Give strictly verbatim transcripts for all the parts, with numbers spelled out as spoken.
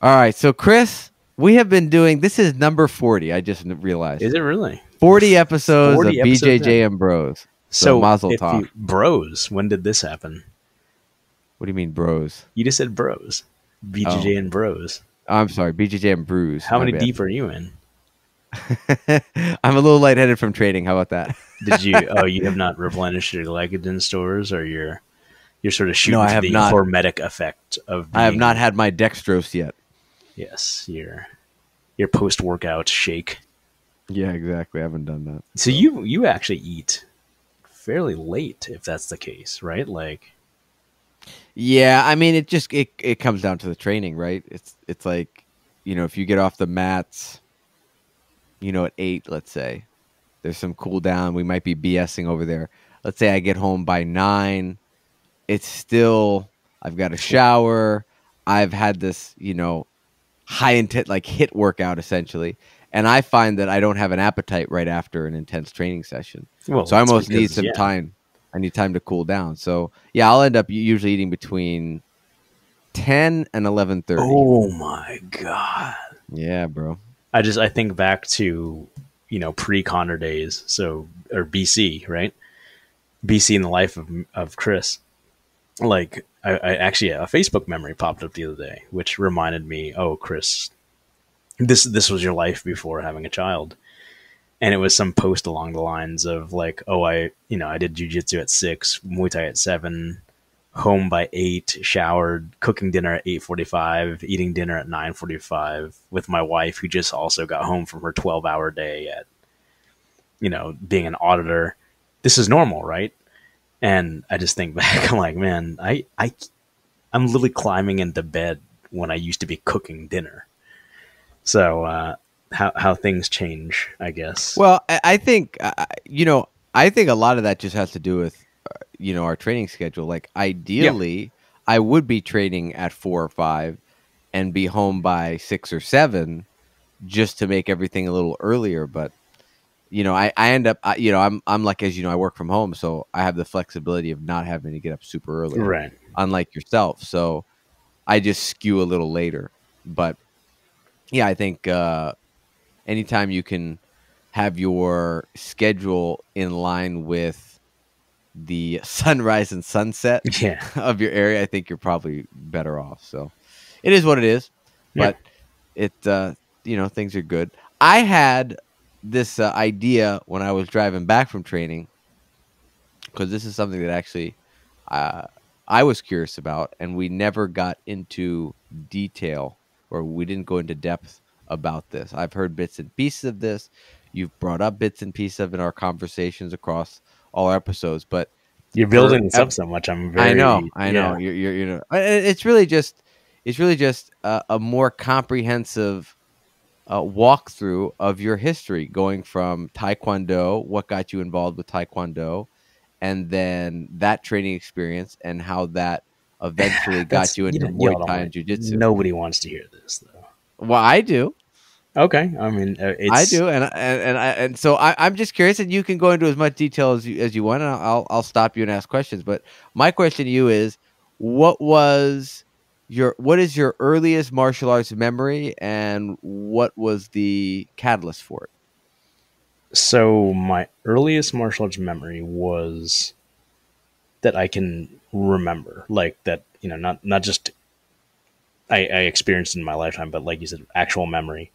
All right. So, Chris, we have been doing, this is number forty. I just realized. Is it really? forty episodes forty of episodes B J J and Bros. So, so Mazel Tov. You, bros, when did this happen? What do you mean, bros? You just said bros. B J J oh. and Bros. I'm sorry. B J J and Brews. How many bad. deep are you in? I'm a little lightheaded from trading. How about that? Did you? Oh, you have not replenished your glycogen stores, or your you're sort of shooting no, I have the not. hormetic effect of. Being, I have not had my dextrose yet. Yes, your your post workout shake. Yeah, exactly. I haven't done that. So, so you you actually eat fairly late, if that's the case, right? Like. Yeah, I mean, it just it it comes down to the training, right? It's it's like, you know, if you get off the mats, you know, at eight, let's say, there's some cool down. We might be BSing over there. Let's say I get home by nine. It's still, I've got a shower. I've had this, you know, high intent, like hit workout essentially. And I find that I don't have an appetite right after an intense training session. Well, so I almost because, need some yeah. time. I need time to cool down. So yeah, I'll end up usually eating between ten and eleven thirty. Oh my God. Yeah, bro. I just, I think back to, you know, pre-Connor days, so, or B C, right? B C in the life of of Chris. Like, I, I actually, a Facebook memory popped up the other day, which reminded me, oh, Chris, this this was your life before having a child. And it was some post along the lines of like, oh, I, you know, I did jujitsu at six, Muay Thai at seven, home by eight, showered, cooking dinner at eight forty-five, eating dinner at nine forty-five with my wife, who just also got home from her twelve hour day at, you know, being an auditor. This is normal, right? And I just think back, I'm like, man, I, I, I'm literally climbing into bed when I used to be cooking dinner. So, uh, how, how things change, I guess. Well, I, I think, uh, you know, I think a lot of that just has to do with, you know, our training schedule. Like, ideally, yeah. I would be training at four or five and be home by six or seven just to make everything a little earlier. But, you know, I, I end up, I, you know, I'm, I'm like, as you know, I work from home, so I have the flexibility of not having to get up super early, right? Unlike yourself. So I just skew a little later, but yeah, I think, uh, anytime you can have your schedule in line with the sunrise and sunset yeah. of your area, I think you're probably better off. So it is what it is, but yeah. it, uh, you know, things are good. I had this uh, idea when I was driving back from training, because this is something that actually uh, I was curious about, and we never got into detail, or we didn't go into depth about this. I've heard bits and pieces of this. You've brought up bits and pieces of in our conversations across all our episodes, but you're building this up so much. I'm very, I know, I yeah. know. You're, you're, you know, it's really just, it's really just a, a more comprehensive uh, walkthrough of your history, going from Taekwondo, what got you involved with Taekwondo, and then that training experience and how that eventually got you into you Muay Thai and Jiu-Jitsu. Nobody wants to hear this, though. Well, I do. Okay, I mean, it's... I do, and and and, I, and so I, I'm just curious, and you can go into as much detail as you as you want, and I'll I'll stop you and ask questions. But my question to you is, what was your what is your earliest martial arts memory, and what was the catalyst for it? So my earliest martial arts memory was that I can remember, like that, you know, not not just I, I experienced in my lifetime, but like you said, actual memory.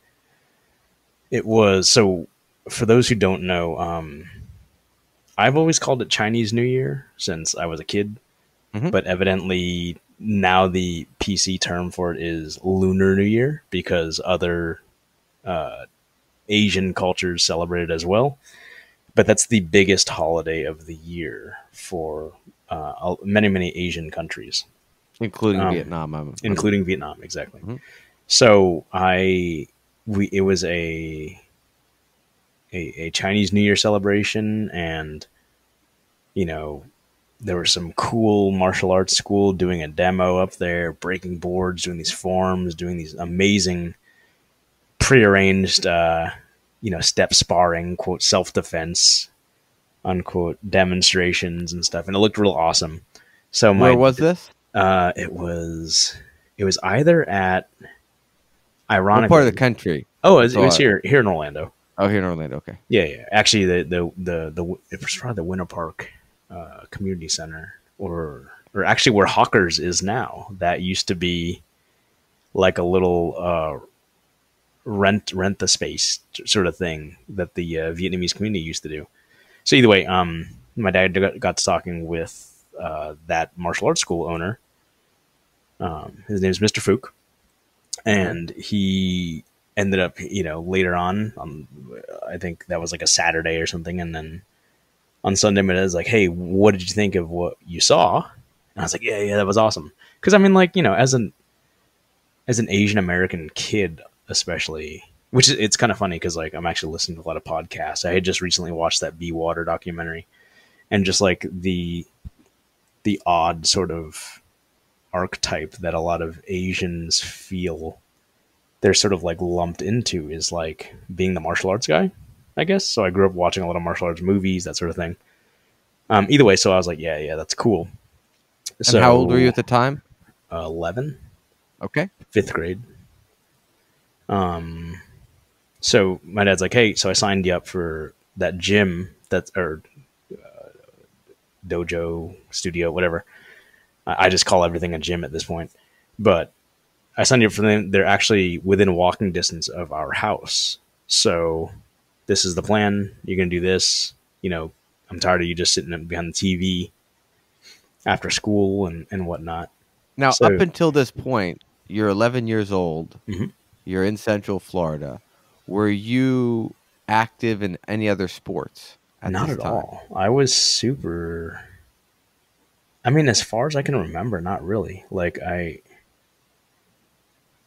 It was, so for those who don't know, um, I've always called it Chinese New Year since I was a kid, mm-hmm. but evidently now the P C term for it is Lunar New Year, because other uh, Asian cultures celebrate it as well. But that's the biggest holiday of the year for uh, many, many Asian countries. Including um, Vietnam. I'm, I'm including I'm... Vietnam, exactly. Mm-hmm. So I... We it was a, a a Chinese New Year celebration, and you know there was some cool martial arts school doing a demo up there, breaking boards, doing these forms, doing these amazing prearranged uh, you know step sparring, quote self defense, unquote demonstrations and stuff, and it looked real awesome. So my, where was this? Uh, it was it was either at Ironically, what part of the country? Oh, it was, so, it was here here in Orlando. Oh, here in Orlando. Okay. Yeah, yeah. Actually, the the the the it was probably the Winter Park uh, Community Center, or or actually where Hawkers is now. That used to be like a little uh, rent rent the space sort of thing that the uh, Vietnamese community used to do. So either way, um, my dad got, got to talking with uh, that martial arts school owner. Um, his name is Mister Fook, and he ended up, you know, later on, um, I think that was like a Saturday or something. And then on Sunday, it was like, hey, what did you think of what you saw? And I was like, yeah, yeah, that was awesome. Cause I mean, like, you know, as an, as an Asian American kid, especially, which is, it's kind of funny. Cause like, I'm actually listening to a lot of podcasts. I had just recently watched that Be Water documentary, and just like the, the odd sort of archetype that a lot of Asians feel they're sort of like lumped into is like being the martial arts guy, I guess. So I grew up watching a lot of martial arts movies, that sort of thing. Um, either way. So I was like, yeah, yeah, that's cool. And so how old were you at the time? Uh, eleven. Okay. Fifth grade. Um, so my dad's like, hey, so I signed you up for that gym that's, or uh, dojo, studio, whatever. I just call everything a gym at this point, but I signed up for them. They're actually within walking distance of our house. So this is the plan. You're going to do this. You know, I'm tired of you just sitting behind the T V after school and, and whatnot. Now, so, up until this point, you're eleven years old. Mm-hmm. You're in Central Florida. Were you active in any other sports? At not this at time? all. I was super... I mean, as far as I can remember, not really. Like I,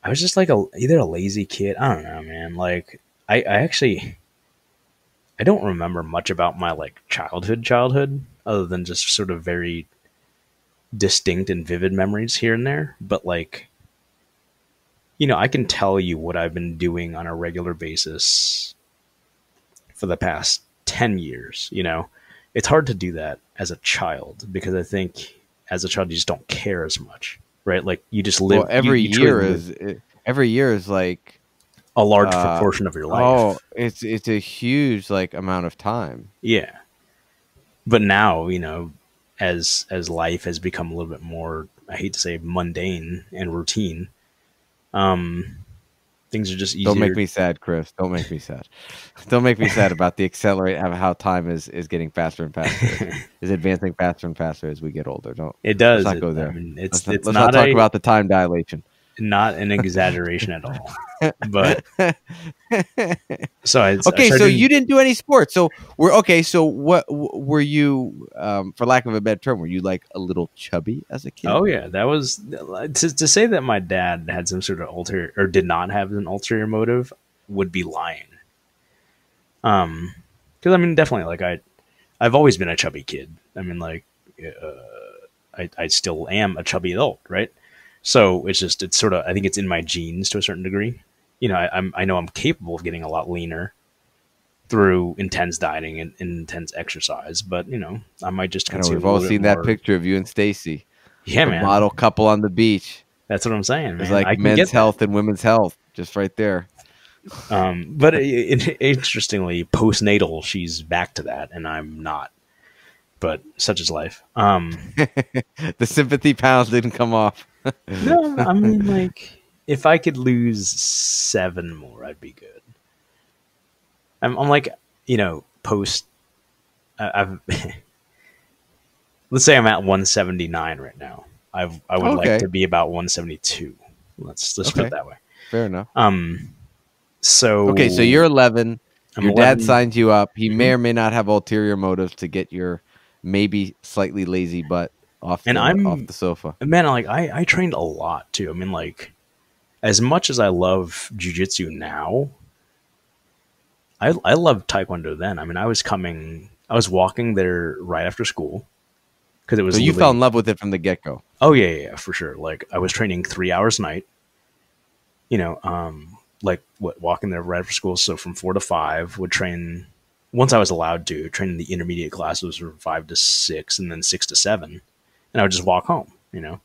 I was just like a either a lazy kid. I don't know, man. Like I, I actually, I don't remember much about my like childhood, childhood, other than just sort of very distinct and vivid memories here and there. But like, you know, I can tell you what I've been doing on a regular basis for the past ten years. You know, it's hard to do that as a child, because I think as a child you just don't care as much, right? Like you just live. Well, every you, you year is it, every year is like a large uh, proportion of your life. Oh, it's it's a huge like amount of time. Yeah, but now you know, as as life has become a little bit more, I hate to say mundane and routine. Um, things are just easier. Don't make me sad, Chris. Don't make me sad. Don't make me sad about the accelerate of how time is, is getting faster and faster, is advancing faster and faster as we get older. Don't it does let's not go there. I mean, it's let's, it's let's not, not talk a, about the time dilation. Not an exaggeration at all. But so I, okay, I so you didn't do any sports. So we're okay. So what were you? Um, for lack of a better term, were you like a little chubby as a kid? Oh yeah, that was to, to say that my dad had some sort of ulterior or did not have an ulterior motive would be lying. Um, because I mean, definitely, like I, I've always been a chubby kid. I mean, like uh, I, I still am a chubby adult, right? So it's just, it's sort of, I think it's in my genes to a certain degree. You know, I, I'm, I know I'm capable of getting a lot leaner through intense dieting and, and intense exercise, but you know, I might just kind of, we've all seen more. That picture of you and Stacy. Yeah, man. Model couple on the beach. That's what I'm saying. It's like men's health and women's health just right there. Um, but it, it, interestingly, postnatal, she's back to that and I'm not. But such is life. Um, the sympathy pounds didn't come off. No, I mean, like, if I could lose seven more, I'd be good. I'm, I'm like, you know, post. I've let's say I'm at one seventy-nine right now. I've I would okay. like to be about one seventy-two. Let's let's okay. put it that way. Fair enough. Um. So okay, so you're eleven. I'm your eleven. Dad signed you up. He mm-hmm. may or may not have ulterior motives to get your maybe slightly lazy butt off and the, I'm off the sofa. Man, like I, I trained a lot too. I mean, like as much as I love jiu-jitsu now, I I loved Taekwondo then. I mean, I was coming, I was walking there right after school because it was. So you fell in love with it from the get-go. Oh yeah, yeah, yeah, for sure. Like I was training three hours a night. You know, um, like what walking there right after school. So from four to five, would train. Once I was allowed to train in the intermediate classes from five to six, and then six to seven. And I would just walk home, you know.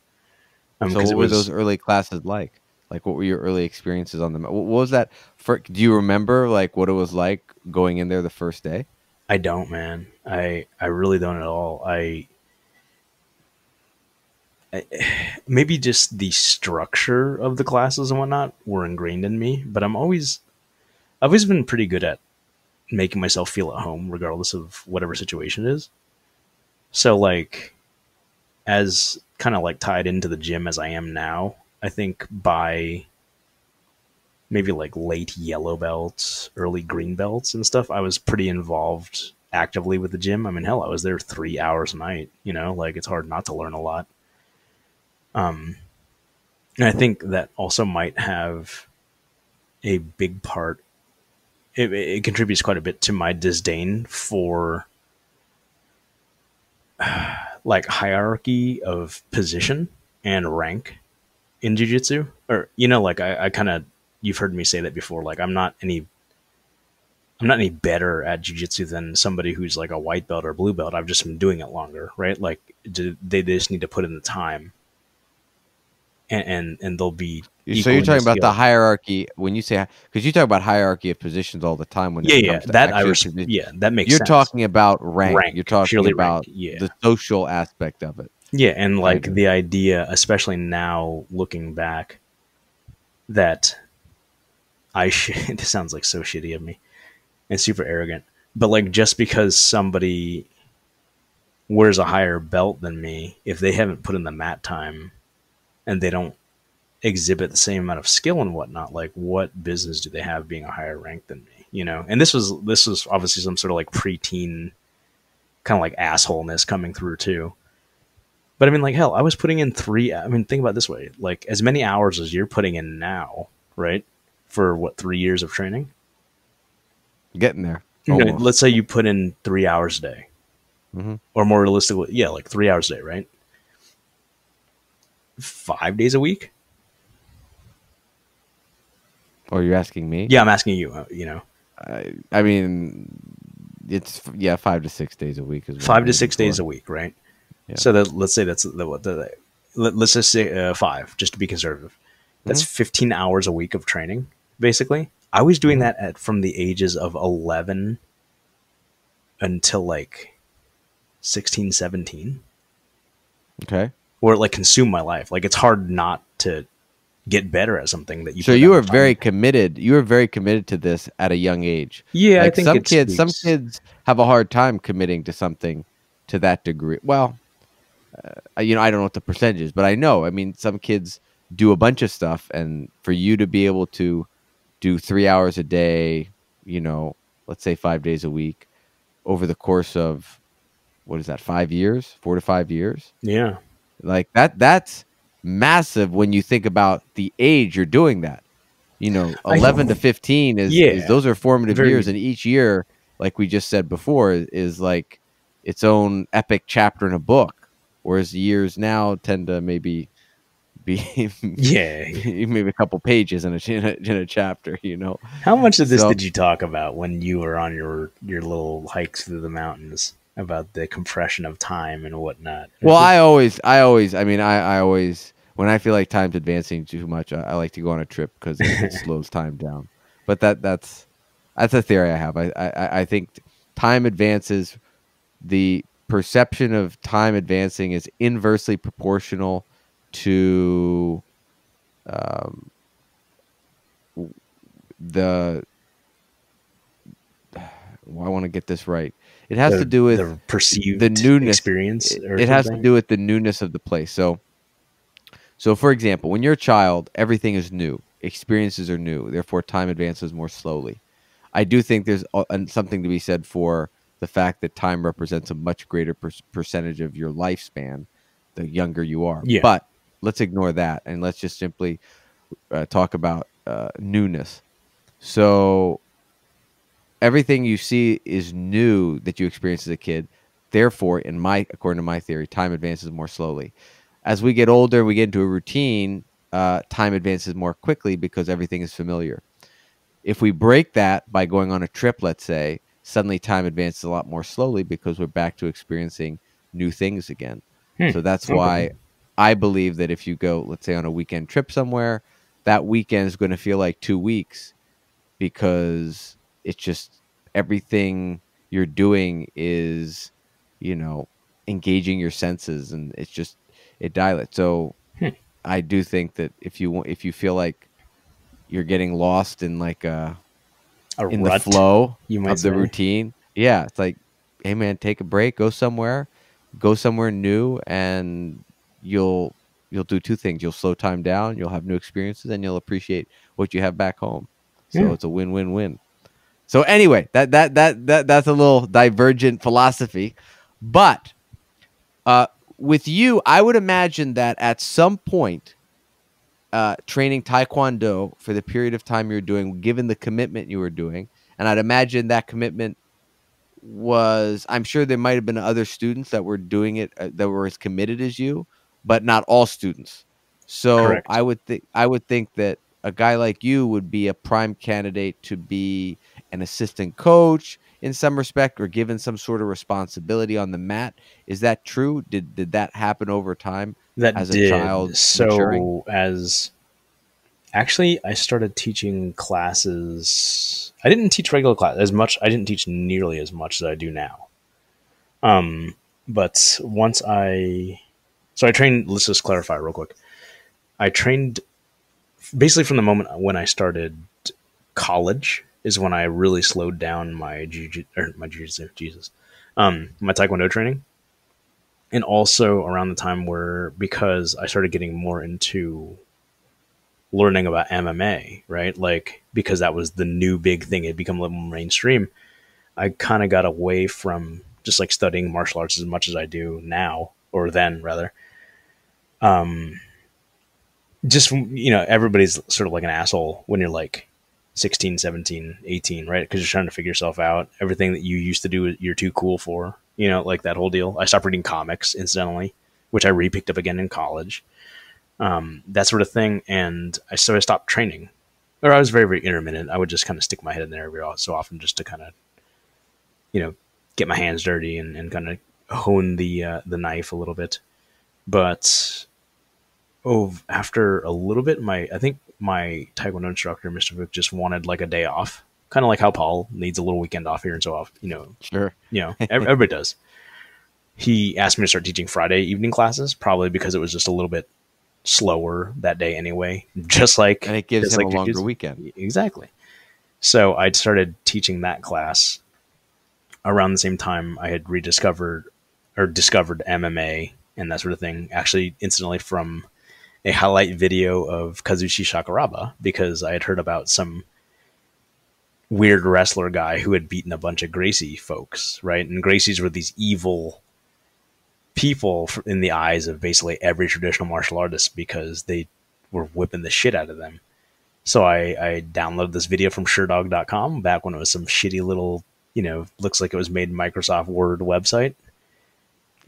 Um, so what it was, were those early classes like? Like, what were your early experiences on the mat? What was that? For, do you remember, like, what it was like going in there the first day? I don't, man. I I really don't at all. I, I maybe just the structure of the classes and whatnot were ingrained in me. But I'm always, I've always been pretty good at making myself feel at home, regardless of whatever situation it is. So, like, as kind of like tied into the gym as I am now, I think by maybe like late yellow belts, early green belts and stuff, I was pretty involved actively with the gym. I mean, hell, I was there three hours a night, you know, like it's hard not to learn a lot. Um, and I think that also might have a big part. It, it contributes quite a bit to my disdain for uh, like hierarchy of position and rank in jiu-jitsu, or, you know, like I, I kind of, you've heard me say that before. Like, I'm not any, I'm not any better at jiu-jitsu than somebody who's like a white belt or blue belt. I've just been doing it longer, right? Like, do, they, they just need to put in the time, and and, and they'll be. So you're talking about the hierarchy when you say, because you talk about hierarchy of positions all the time. When yeah, it yeah, comes to that I res- yeah, that makes. You're sense. Talking about rank. rank you're talking about yeah. the social aspect of it. Yeah, and like the idea, especially now looking back, that I should, this sounds like so shitty of me and super arrogant, but like just because somebody wears a higher belt than me, if they haven't put in the mat time and they don't exhibit the same amount of skill and whatnot, like what business do they have being a higher rank than me, you know? And this was, this was obviously some sort of like preteen kind of like assholeness coming through too. But I mean, like, hell, I was putting in three. I mean, think about it this way, like as many hours as you're putting in now, right? For what, three years of training? Getting there. You know, let's say you put in three hours a day, mm-hmm. or more realistically, yeah, like three hours a day, right? Five days a week. Or you're asking me? Yeah, I'm asking you. You know, I, I mean, it's yeah, five to six days a week is five to six days a week, right? Yeah. So that, let's say that's the, what the, let's just say uh, five, just to be conservative. That's mm-hmm. fifteen hours a week of training, basically. I was doing mm-hmm. that at from the ages of eleven until like sixteen, seventeen. Okay. Or like consume my life. Like it's hard not to get better at something that you. So you were very committed. You were very committed to this at a young age. Yeah, like I think some kids, some kids have a hard time committing to something to that degree. Well. Uh, you know, I don't know what the percentage is, but I know, I mean, some kids do a bunch of stuff, and for you to be able to do three hours a day, you know, let's say five days a week over the course of, what is that? Five years, four to five years. Yeah. Like that, that's massive when you think about the age you're doing that, you know, eleven to fifteen is, yeah. is those are formative Very. years. And each year, like we just said before, is, is like its own epic chapter in a book. Whereas years now tend to maybe be yeah, maybe a couple pages in a, in a in a chapter, you know. How much of this so, did you talk about when you were on your your little hikes through the mountains about the compression of time and whatnot? Well, I always, I always, I mean, I, I always, when I feel like time's advancing too much, I, I like to go on a trip because it, it slows time down. But that that's that's a theory I have. I I, I think time advances the. Perception of time advancing is inversely proportional to um, the. Well, I want to get this right. It has the, to do with the perceived the newness experience. Or it something. Has to do with the newness of the place. So, so for example, when you're a child, everything is new. Experiences are new. Therefore, time advances more slowly. I do think there's something to be said for. The fact that time represents a much greater per- percentage of your lifespan, the younger you are. Yeah. But let's ignore that and let's just simply uh, talk about uh, newness. So everything you see is new that you experience as a kid. Therefore, in my according to my theory, time advances more slowly. As we get older and we get into a routine, uh, time advances more quickly because everything is familiar. If we break that by going on a trip, let's say, suddenly time advances a lot more slowly because we're back to experiencing new things again. Hmm. So that's why I believe that if you go, let's say, on a weekend trip somewhere, that weekend is going to feel like two weeks because it's just everything you're doing is, you know, engaging your senses, and it's just, it dilates. So hmm. I do think that if you if you feel like you're getting lost in like a, a in rut, the flow you might of say. the routine, yeah, it's like, hey man, take a break, go somewhere, go somewhere new, and you'll you'll do two things: you'll slow time down, you'll have new experiences, and you'll appreciate what you have back home. So yeah. It's a win-win-win. So anyway, that that that that that's a little divergent philosophy, but uh, with you, I would imagine that at some point, uh, training Taekwondo for the period of time you're doing, given the commitment you were doing, and I'd imagine that commitment was, I'm sure there might have been other students that were doing it uh, that were as committed as you, but not all students. So Correct. I would think I would think that a guy like you would be a prime candidate to be an assistant coach in some respect, or given some sort of responsibility on the mat. Is that true? Did did that happen over time? That as did. a child? So maturing? as actually, I started teaching classes. I didn't teach regular class as much. I didn't teach nearly as much as I do now. Um, but once I. So I trained, let's just clarify real quick. I trained basically from the moment when I started college is when I really slowed down my jiu-jitsu, or my jiu-jitsu, Jesus, um, my Taekwondo training. And also around the time where, because I started getting more into learning about M M A, right? Like, because that was the new big thing. It had become a little more mainstream. I kind of got away from just like studying martial arts as much as I do now, or then rather. Um, just, you know, everybody's sort of like an asshole when you're like sixteen, seventeen, eighteen, right? Because you're trying to figure yourself out. Everything that you used to do, you're too cool for, you know, like that whole deal. I stopped reading comics, incidentally, which I re-picked up again in college. Um, that sort of thing. And I, so I stopped training. Or I was very, very intermittent. I would just kind of stick my head in there every so often just to kind of, you know, get my hands dirty and, and kind of hone the uh, the knife a little bit. But oh, after a little bit, my I think my Taekwondo instructor, Mister Vic, just wanted like a day off, kind of like how Paul needs a little weekend off here and so off. You know, sure, you know, everybody does. He asked me to start teaching Friday evening classes, probably because it was just a little bit slower that day anyway. Just like, and it gives him like a longer kids. weekend, exactly. So I started teaching that class around the same time I had rediscovered. or discovered M M A and that sort of thing. Actually, incidentally, from a highlight video of Kazushi Sakuraba, because I had heard about some weird wrestler guy who had beaten a bunch of Gracie folks, right? And Gracies were these evil people in the eyes of basically every traditional martial artist because they were whipping the shit out of them. So I, I downloaded this video from sure dog dot com back when it was some shitty little, you know, looks like it was made in Microsoft Word website.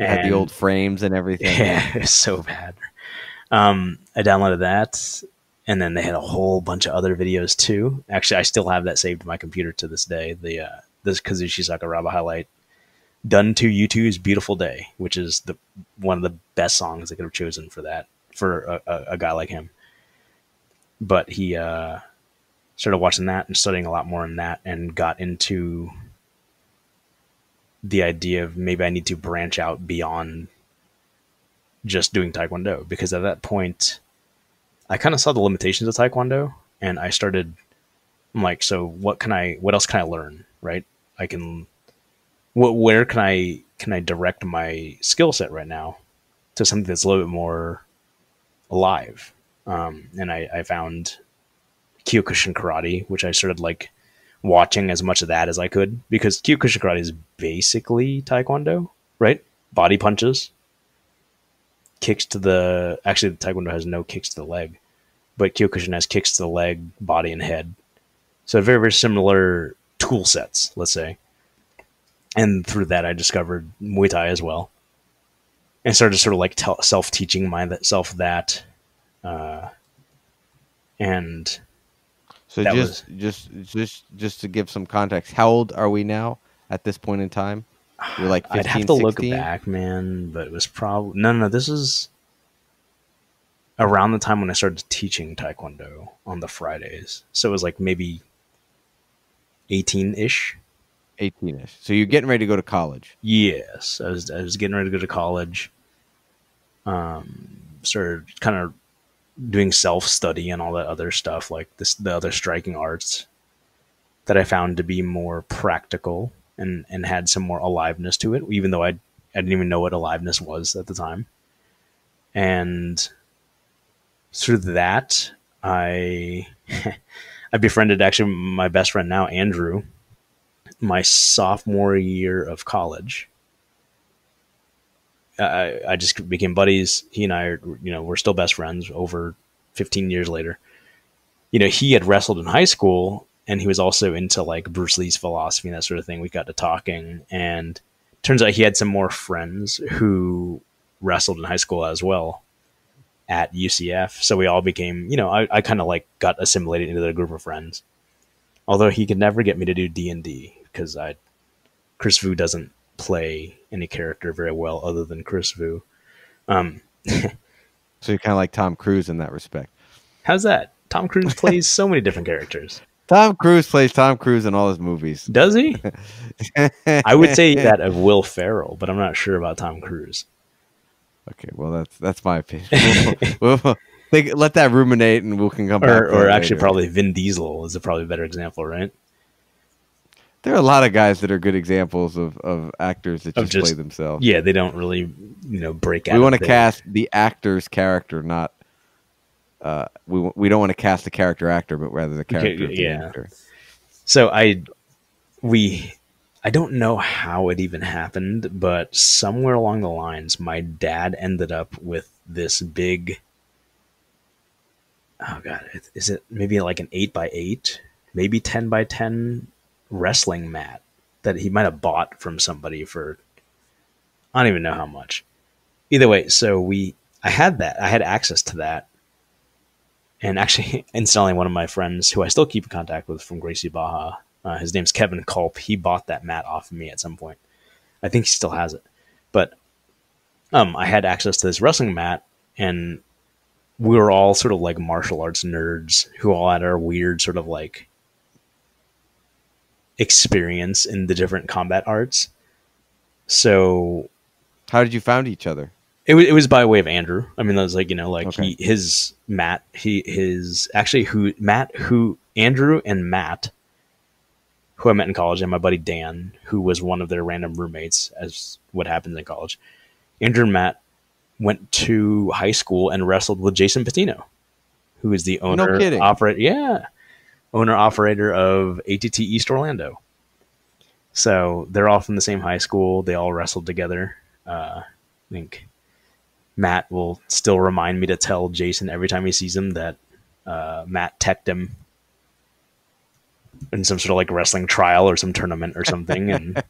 It had and, the old frames and everything. Yeah, it was so bad. Um, I downloaded that, and then they had a whole bunch of other videos too. Actually, I still have that saved to my computer to this day. The uh, this Kazushi Sakuraba highlight done to U two's "Beautiful Day," which is the one of the best songs I could have chosen for that for a, a, a guy like him. But he uh, started watching that and studying a lot more in that, and got into the idea of maybe I need to branch out beyond just doing Taekwondo, because at that point I kind of saw the limitations of Taekwondo, and I started, I'm like, so what can I, what else can I learn? Right. I can, what, where can I, can I direct my skill set right now to something that's a little bit more alive? Um, and I, I found Kyokushin karate, which I started like watching as much of that as I could, because Kyokushin karate is basically Taekwondo, right? Body punches, kicks to the, actually the Taekwondo has no kicks to the leg, but Kyokushin has kicks to the leg, body and head. So very, very similar tool sets, let's say. And through that, I discovered Muay Thai as well, and started sort of like te- self-teaching myself that, uh, and So that just was, just just just to give some context, how old are we now at this point in time? You're like fifteen, I'd have to sixteen? Look back, man, but it was probably no, no. This is around the time when I started teaching Taekwondo on the Fridays. So it was like maybe eighteen-ish. eighteen-ish. So you're getting ready to go to college. Yes. I was, I was getting ready to go to college. Um, started kind of doing self-study and all that other stuff, like this, the other striking arts that I found to be more practical and, and had some more aliveness to it, even though I, I didn't even know what aliveness was at the time. And through that, I I befriended actually my best friend now, Andrew, my sophomore year of college. I, I just became buddies. He and I, are, you know, we're still best friends over fifteen years later. You know, he had wrestled in high school, and he was also into like Bruce Lee's philosophy and that sort of thing. We got to talking, and turns out he had some more friends who wrestled in high school as well at U C F. So we all became, you know, I, I kind of like got assimilated into the group of friends. Although he could never get me to do D and D because I, Chris Vu doesn't play any character very well other than Chris Vu. Um, so you're kind of like Tom Cruise in that respect. How's that? Tom Cruise plays so many different characters. Tom Cruise plays Tom Cruise in all his movies. Does he? I would say that of Will Ferrell, but I'm not sure about Tom Cruise. Okay, well, that's that's my opinion. We'll, we'll think, let that ruminate, and we can come back. Or, or actually, later. Probably Vin Diesel is a probably better example, right? There are a lot of guys that are good examples of, of actors that just, just play themselves. Yeah, they don't really, you know, break out. We want to cast the actor's character, not uh, we we don't want to cast the character actor, but rather the character. Okay, yeah. The actor. So I we. I don't know how it even happened, but somewhere along the lines, my dad ended up with this big, oh God, is it maybe like an eight by eight, maybe ten by ten wrestling mat that he might've bought from somebody for, I don't even know how much. Either way. So we, I had that, I had access to that. And actually, incidentally, one of my friends who I still keep in contact with from Gracie Baja, Uh, his name's Kevin Culp. He bought that mat off of me at some point. I think he still has it. But um, I had access to this wrestling mat, and we were all sort of like martial arts nerds who all had our weird sort of like experience in the different combat arts. So how did you find each other? It was, it was by way of Andrew. I mean, that was like, you know, like okay. he, his Matt, he, his actually who Matt, who Andrew and Matt, who I met in college, and my buddy Dan, who was one of their random roommates, as what happens in college. Andrew and Matt went to high school and wrestled with Jason Patino, who is the owner, no operator, yeah, owner operator of A T T East Orlando. So they're all from the same high school. They all wrestled together. Uh, I think Matt will still remind me to tell Jason every time he sees him that uh, Matt teched him in some sort of like wrestling trial or some tournament or something. And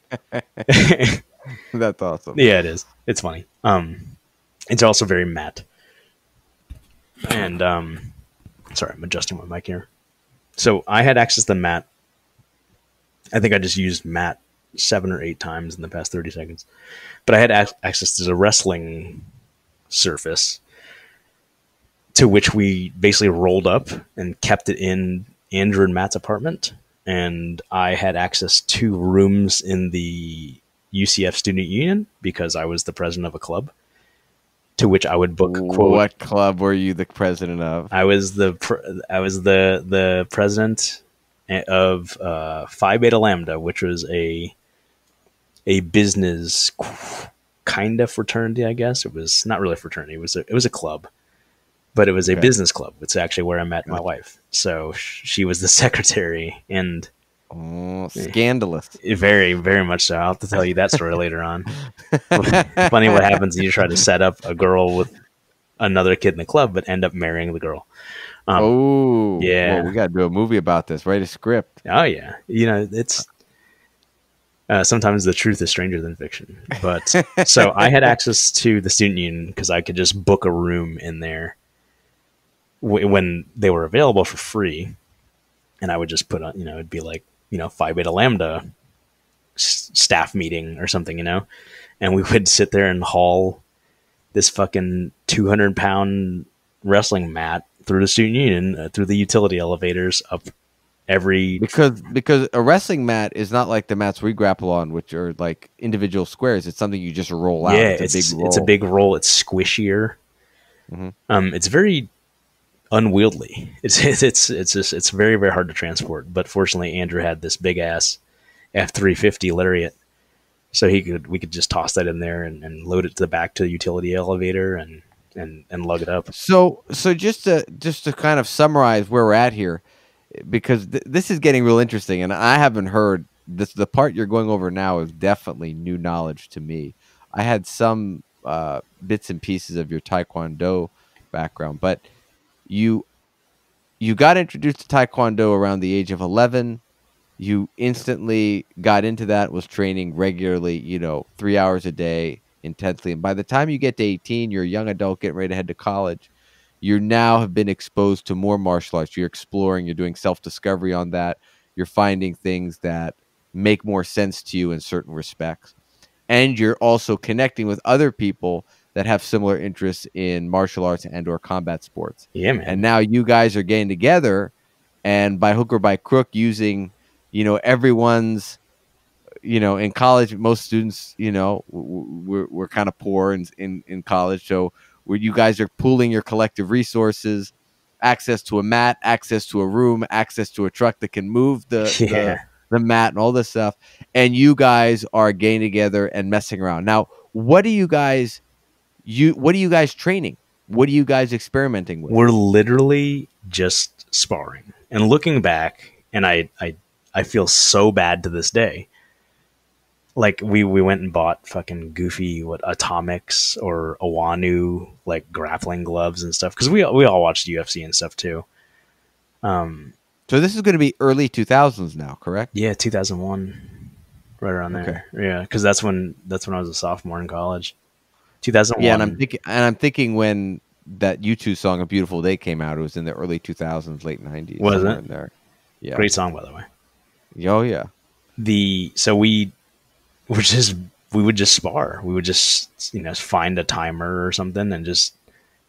that's awesome. Yeah, it is. It's funny. Um, it's also very Matt. And um, sorry, I'm adjusting my mic here. So I had access to Matt. I think I just used Matt seven or eight times in the past thirty seconds, but I had ac access to the wrestling surface to which we basically rolled up and kept it in Andrew and Matt's apartment, and I had access to rooms in the U C F student union because I was the president of a club to which I would book. Quote, what club were you the president of? I was the, pre I was the, the president of uh, Phi Beta Lambda, which was a, a business kind of fraternity, I guess. It was not really a fraternity. It was a, it was a club. But it was a okay. business club. It's actually where I met my wife. So she was the secretary, and oh, scandalous. Very, very much so. I'll have to tell you that story later on. Funny what happens when you try to set up a girl with another kid in the club, but end up marrying the girl. Um, oh, yeah. Well, we got to do a movie about this. Write a script. Oh, yeah. You know, it's uh, sometimes the truth is stranger than fiction. But so I had access to the student union because I could just book a room in there when they were available for free, and I would just put on, you know, it'd be like, you know, Phi Beta Lambda s staff meeting or something, you know, and we would sit there and haul this fucking two hundred pound wrestling mat through the student union, uh, through the utility elevators, up every because because a wrestling mat is not like the mats we grapple on, which are like individual squares. It's something you just roll out. Yeah, it's, it's a big roll. It's a big roll. It's squishier. Mm-hmm. Um, it's very unwieldy. It's it's it's it's just, it's very very hard to transport. But fortunately, Andrew had this big ass F three fifty lariat, so he could we could just toss that in there and, and load it to the back to the utility elevator and and and lug it up. So so just to just to kind of summarize where we're at here, because th this is getting real interesting, and I haven't heard this. The part you're going over now is definitely new knowledge to me. I had some uh, bits and pieces of your Taekwondo background, but you you got introduced to Taekwondo around the age of eleven. You instantly got into that, was training regularly, you know, three hours a day intensely. And by the time you get to eighteen, you're a young adult getting ready to head to college. You now have been exposed to more martial arts. You're exploring, you're doing self-discovery on that. You're finding things that make more sense to you in certain respects. And you're also connecting with other people that have similar interests in martial arts and or combat sports. Yeah, man. And now you guys are getting together, and by hook or by crook, using, you know, everyone's, you know, in college, most students, you know, we're, we're kind of poor in, in, in college. So where you guys are pooling your collective resources, access to a mat, access to a room, access to a truck that can move the, yeah. the, the mat and all this stuff. And you guys are getting together and messing around. Now, what do you guys, you, what are you guys training? What are you guys experimenting with? We're literally just sparring and looking back. And I, I, I feel so bad to this day. Like we, we went and bought fucking goofy, what, Atomics or Awanu, like grappling gloves and stuff. Cause we, we all watched U F C and stuff too. Um, so this is going to be early two thousands now, correct? Yeah. two thousand one, right around there. Okay. Yeah. Cause that's when, that's when I was a sophomore in college. two thousand one. Yeah. And I'm thinking, and I'm thinking when that U two song, A Beautiful Day, came out, it was in the early two thousands, late nineties. Was it? There. Yeah. Great song, by the way. Oh yeah. The, so we, We're just, we would just spar. We would just, you know, find a timer or something and just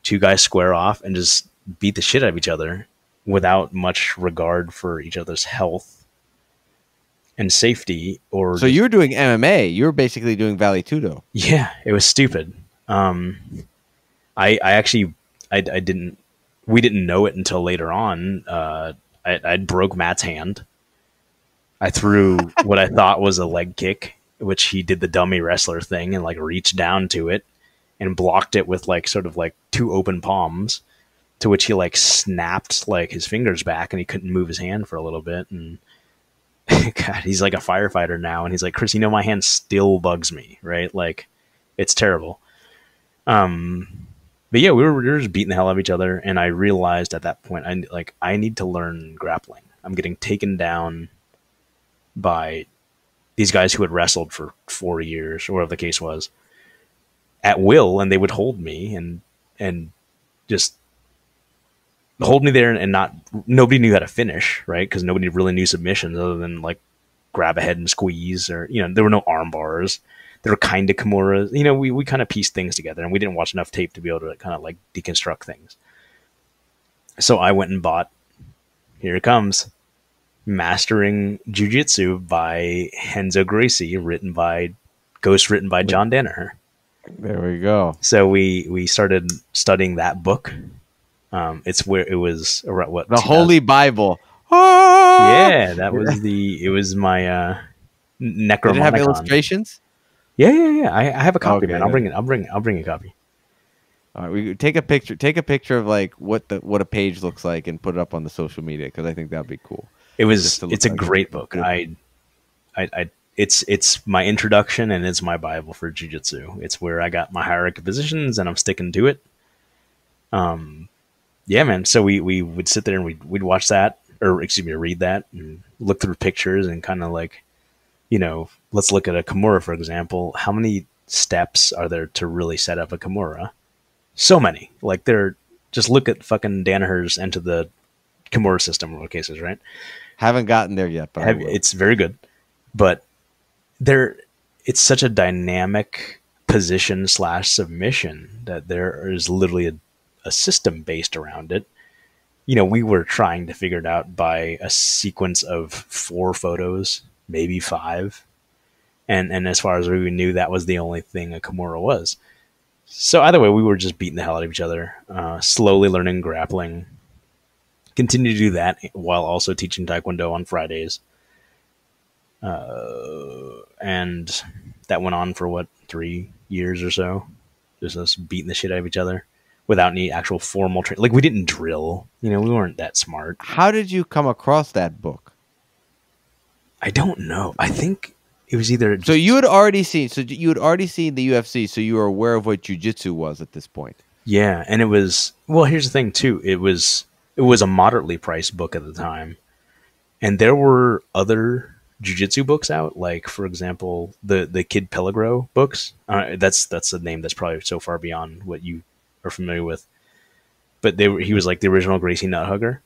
two guys square off and just beat the shit out of each other without much regard for each other's health and safety. Or so you were doing M M A. You were basically doing Valley Tudo. Yeah, it was stupid. Um, I, I actually, I, I didn't, we didn't know it until later on. Uh, I, I broke Matt's hand. I threw what I thought was a leg kick, which he did the dummy wrestler thing and like reached down to it and blocked it with like sort of like two open palms, to which he like snapped like his fingers back and he couldn't move his hand for a little bit. And God, he's like a firefighter now. And he's like, Chris, you know, my hand still bugs me, right? Like it's terrible. Um, but yeah, we were, we were just beating the hell out of each other. And I realized at that point, I like, I need to learn grappling. I'm getting taken down by these guys who had wrestled for four years or whatever the case was at will. And they would hold me and, and just hold me there and, and not, nobody knew how to finish. Right. Cause nobody really knew submissions other than like grab a head and squeeze, or, you know, there were no arm bars. There were kind of Kimuras, you know, we, we kind of pieced things together, and we didn't watch enough tape to be able to kind of like deconstruct things. So I went and bought, here it comes, Mastering Jiu-Jitsu by Henzō Gracie, written by ghost written by John Danaher. There we go. So we we started studying that book. Um it's where it was around, what, the Holy Bible. Ah! Yeah, that was the it was my uh Necromonicon. Did it have illustrations? Yeah, yeah, yeah. I, I have a copy, okay, man. I'll bring it. I'll bring I'll bring a copy. All right, we take a picture take a picture of like what the what a page looks like and put it up on the social media, because I think that'd be cool. It was, it's a great book. I, I, I, it's, it's my introduction and it's my Bible for jiu-jitsu. It's where I got my hierarchy positions, and I'm sticking to it. Um, yeah, man. So we, we would sit there and we'd, we'd watch that, or excuse me, read that and look through pictures and kind of like, you know, let's look at a Kimura, for example. How many steps are there to really set up a Kimura? So many. Like they're just look at fucking Danaher's Enter the Kimura System, in all cases, right? Haven't gotten there yet, but Have, it's very good. But there, it's such a dynamic position slash submission that there is literally a, a system based around it. you know, we were trying to figure it out by a sequence of four photos, maybe five. And and as far as we knew, that was the only thing a Kimura was. So either way, we were just beating the hell out of each other, uh, slowly learning grappling. Continue to do that while also teaching Taekwondo on Fridays. Uh, and that went on for, what, three years or so? Just us beating the shit out of each other without any actual formal training. Like, we didn't drill. You know, we weren't that smart. How did you come across that book? I don't know. I think... It was either so you had already seen so you had already seen the U F C, so you were aware of what jiu-jitsu was at this point. Yeah, and it was well. Here's the thing, too. It was it was a moderately priced book at the time, and there were other jiu-jitsu books out, like for example the the Kid Pellegro books. Uh, that's that's a name that's probably so far beyond what you are familiar with. But they were, he was like the original Gracie Nuthugger.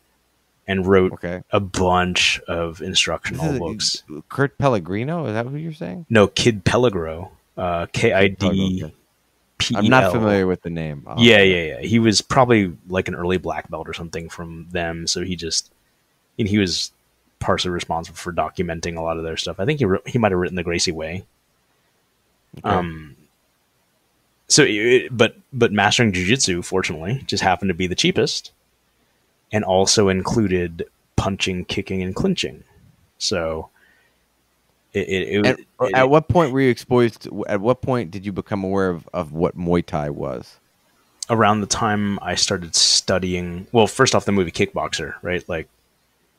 And wrote okay. a bunch of instructional books. Kurt Pellegrino? Is that who you're saying? No, Kid Pellegro. Uh, K I D P E L. I'm not familiar with the name. I'll yeah, yeah, yeah. He was probably like an early black belt or something from them. So he just... And he was partially responsible for documenting a lot of their stuff. I think he wrote, he might have written The Gracie Way. Okay. Um. So, it, but, but Mastering Jiu-Jitsu, fortunately, just happened to be the cheapest. And also included punching, kicking, and clinching. So, it, it, it, at, it, at what point were you exposed? To, at what point did you become aware of, of what Muay Thai was? Around the time I started studying. Well, first off, the movie Kickboxer, right? Like,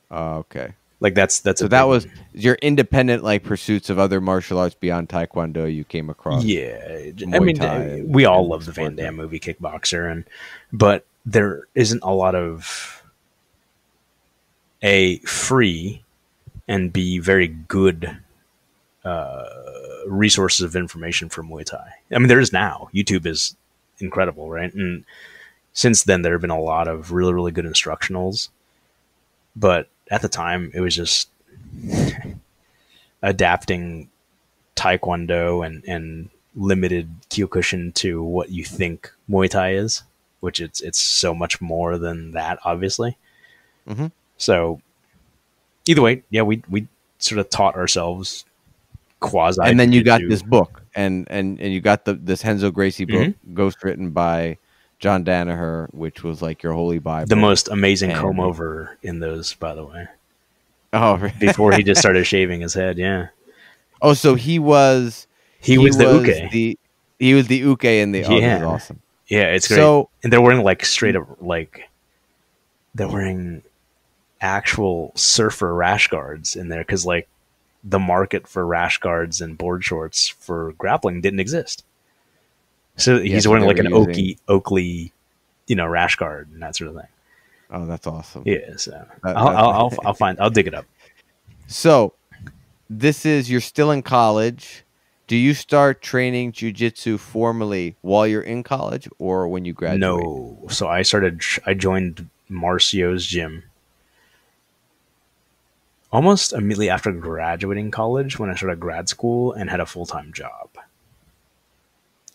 uh, okay, like that's that's so that was your independent like pursuits of other martial arts beyond Taekwondo. You came across, yeah. Muay I mean, Thai we all love the Van Damme movie Kickboxer, and but there isn't a lot of. A, free, and B, very good uh, resources of information for Muay Thai. I mean, there is now. YouTube is incredible, right? And since then, there have been a lot of really, really good instructionals. But at the time, it was just adapting Taekwondo and, and limited Kyokushin to what you think Muay Thai is, which it's, it's so much more than that, obviously. Mm-hmm. So, either way, yeah, we we sort of taught ourselves quasi. And then you got this book, and and and you got the this Henzō Gracie book, mm-hmm. ghostwritten by John Danaher, which was like your holy Bible. The most amazing and, comb over in those, by the way. Oh, right. Before he just started shaving his head, yeah. Oh, so he was he, he was, was the uke. The, he was the uke in the. Oh, yeah, that was awesome. Yeah, it's great. So, and they're wearing like straight up like they're wearing. Actual surfer rash guards in there because like the market for rash guards and board shorts for grappling didn't exist. So he's yes, wearing like an Oakley, Oakley, you know, rash guard and that sort of thing. Oh, that's awesome. Yeah. So that, I'll, I'll, I'll, I'll find, I'll dig it up. So this is, you're still in college. Do you start training jiu-jitsu formally while you're in college or when you graduate? No. So I started, I joined Marcio's gym. Almost immediately after graduating college when I started grad school and had a full-time job,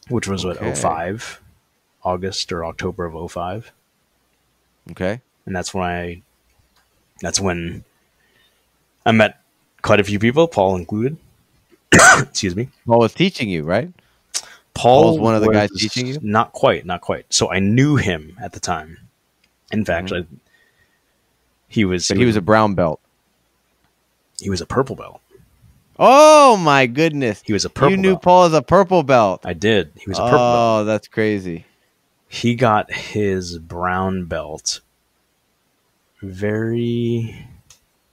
which was okay. What, oh five, August or October of oh five. Okay. And that's when I, that's when I met quite a few people, Paul included. Excuse me. Paul was teaching you, right? Paul, Paul was one of the guys teaching you? Not quite, not quite. So I knew him at the time. In fact, mm-hmm. I, he was- so he, he was a brown belt. He was a purple belt. Oh, my goodness. He was a purple belt. You knew belt. Paul as a purple belt. I did. He was a purple oh, belt. Oh, that's crazy. He got his brown belt very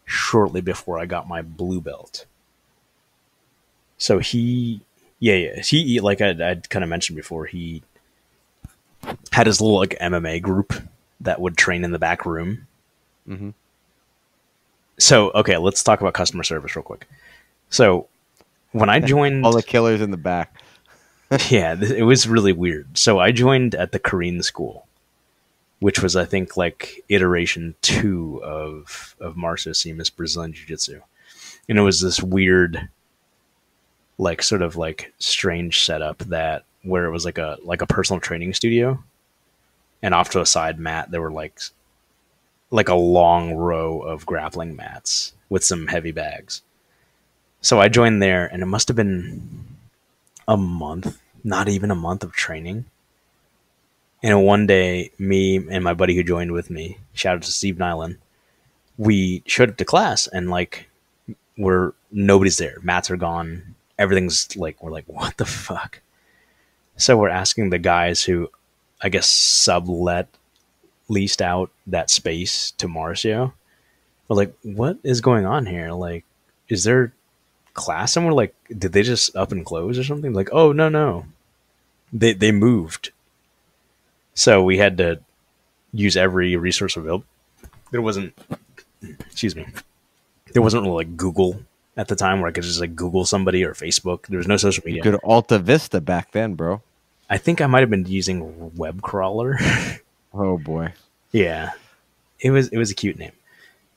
shortly before I got my blue belt. So he, yeah, yeah. He, like I, I'd kind of mentioned before, he had his little like M M A group that would train in the back room. Mm-hmm. So, okay, let's talk about customer service real quick. So, when I joined... All the killers in the back. Yeah, it was really weird. So, I joined at the Korean school, which was, I think, like, iteration two of, of Marcio Simas Brazilian Jiu-Jitsu. And it was this weird, like, sort of, like, strange setup that... Where it was, like, a like a personal training studio. And off to a side mat, there were, like... like a long row of grappling mats with some heavy bags. So I joined there, and it must have been a month, not even a month of training. And one day, me and my buddy who joined with me, shout out to Steve Nyland, we showed up to class, and like, we're nobody's there. Mats are gone. Everything's like, we're like, what the fuck? So we're asking the guys who, I guess, sublet, leased out that space to Marcio. We're like, what is going on here? Like, is there class? And we're like, did they just up and close or something? Like, oh, no, no. They, they moved. So we had to use every resource available. There wasn't, excuse me, there wasn't really like Google at the time where I could just like Google somebody or Facebook. There was no social media. You could Alta Vista back then, bro. I think I might have been using Web Crawler. Oh boy. Yeah. It was it was a cute name.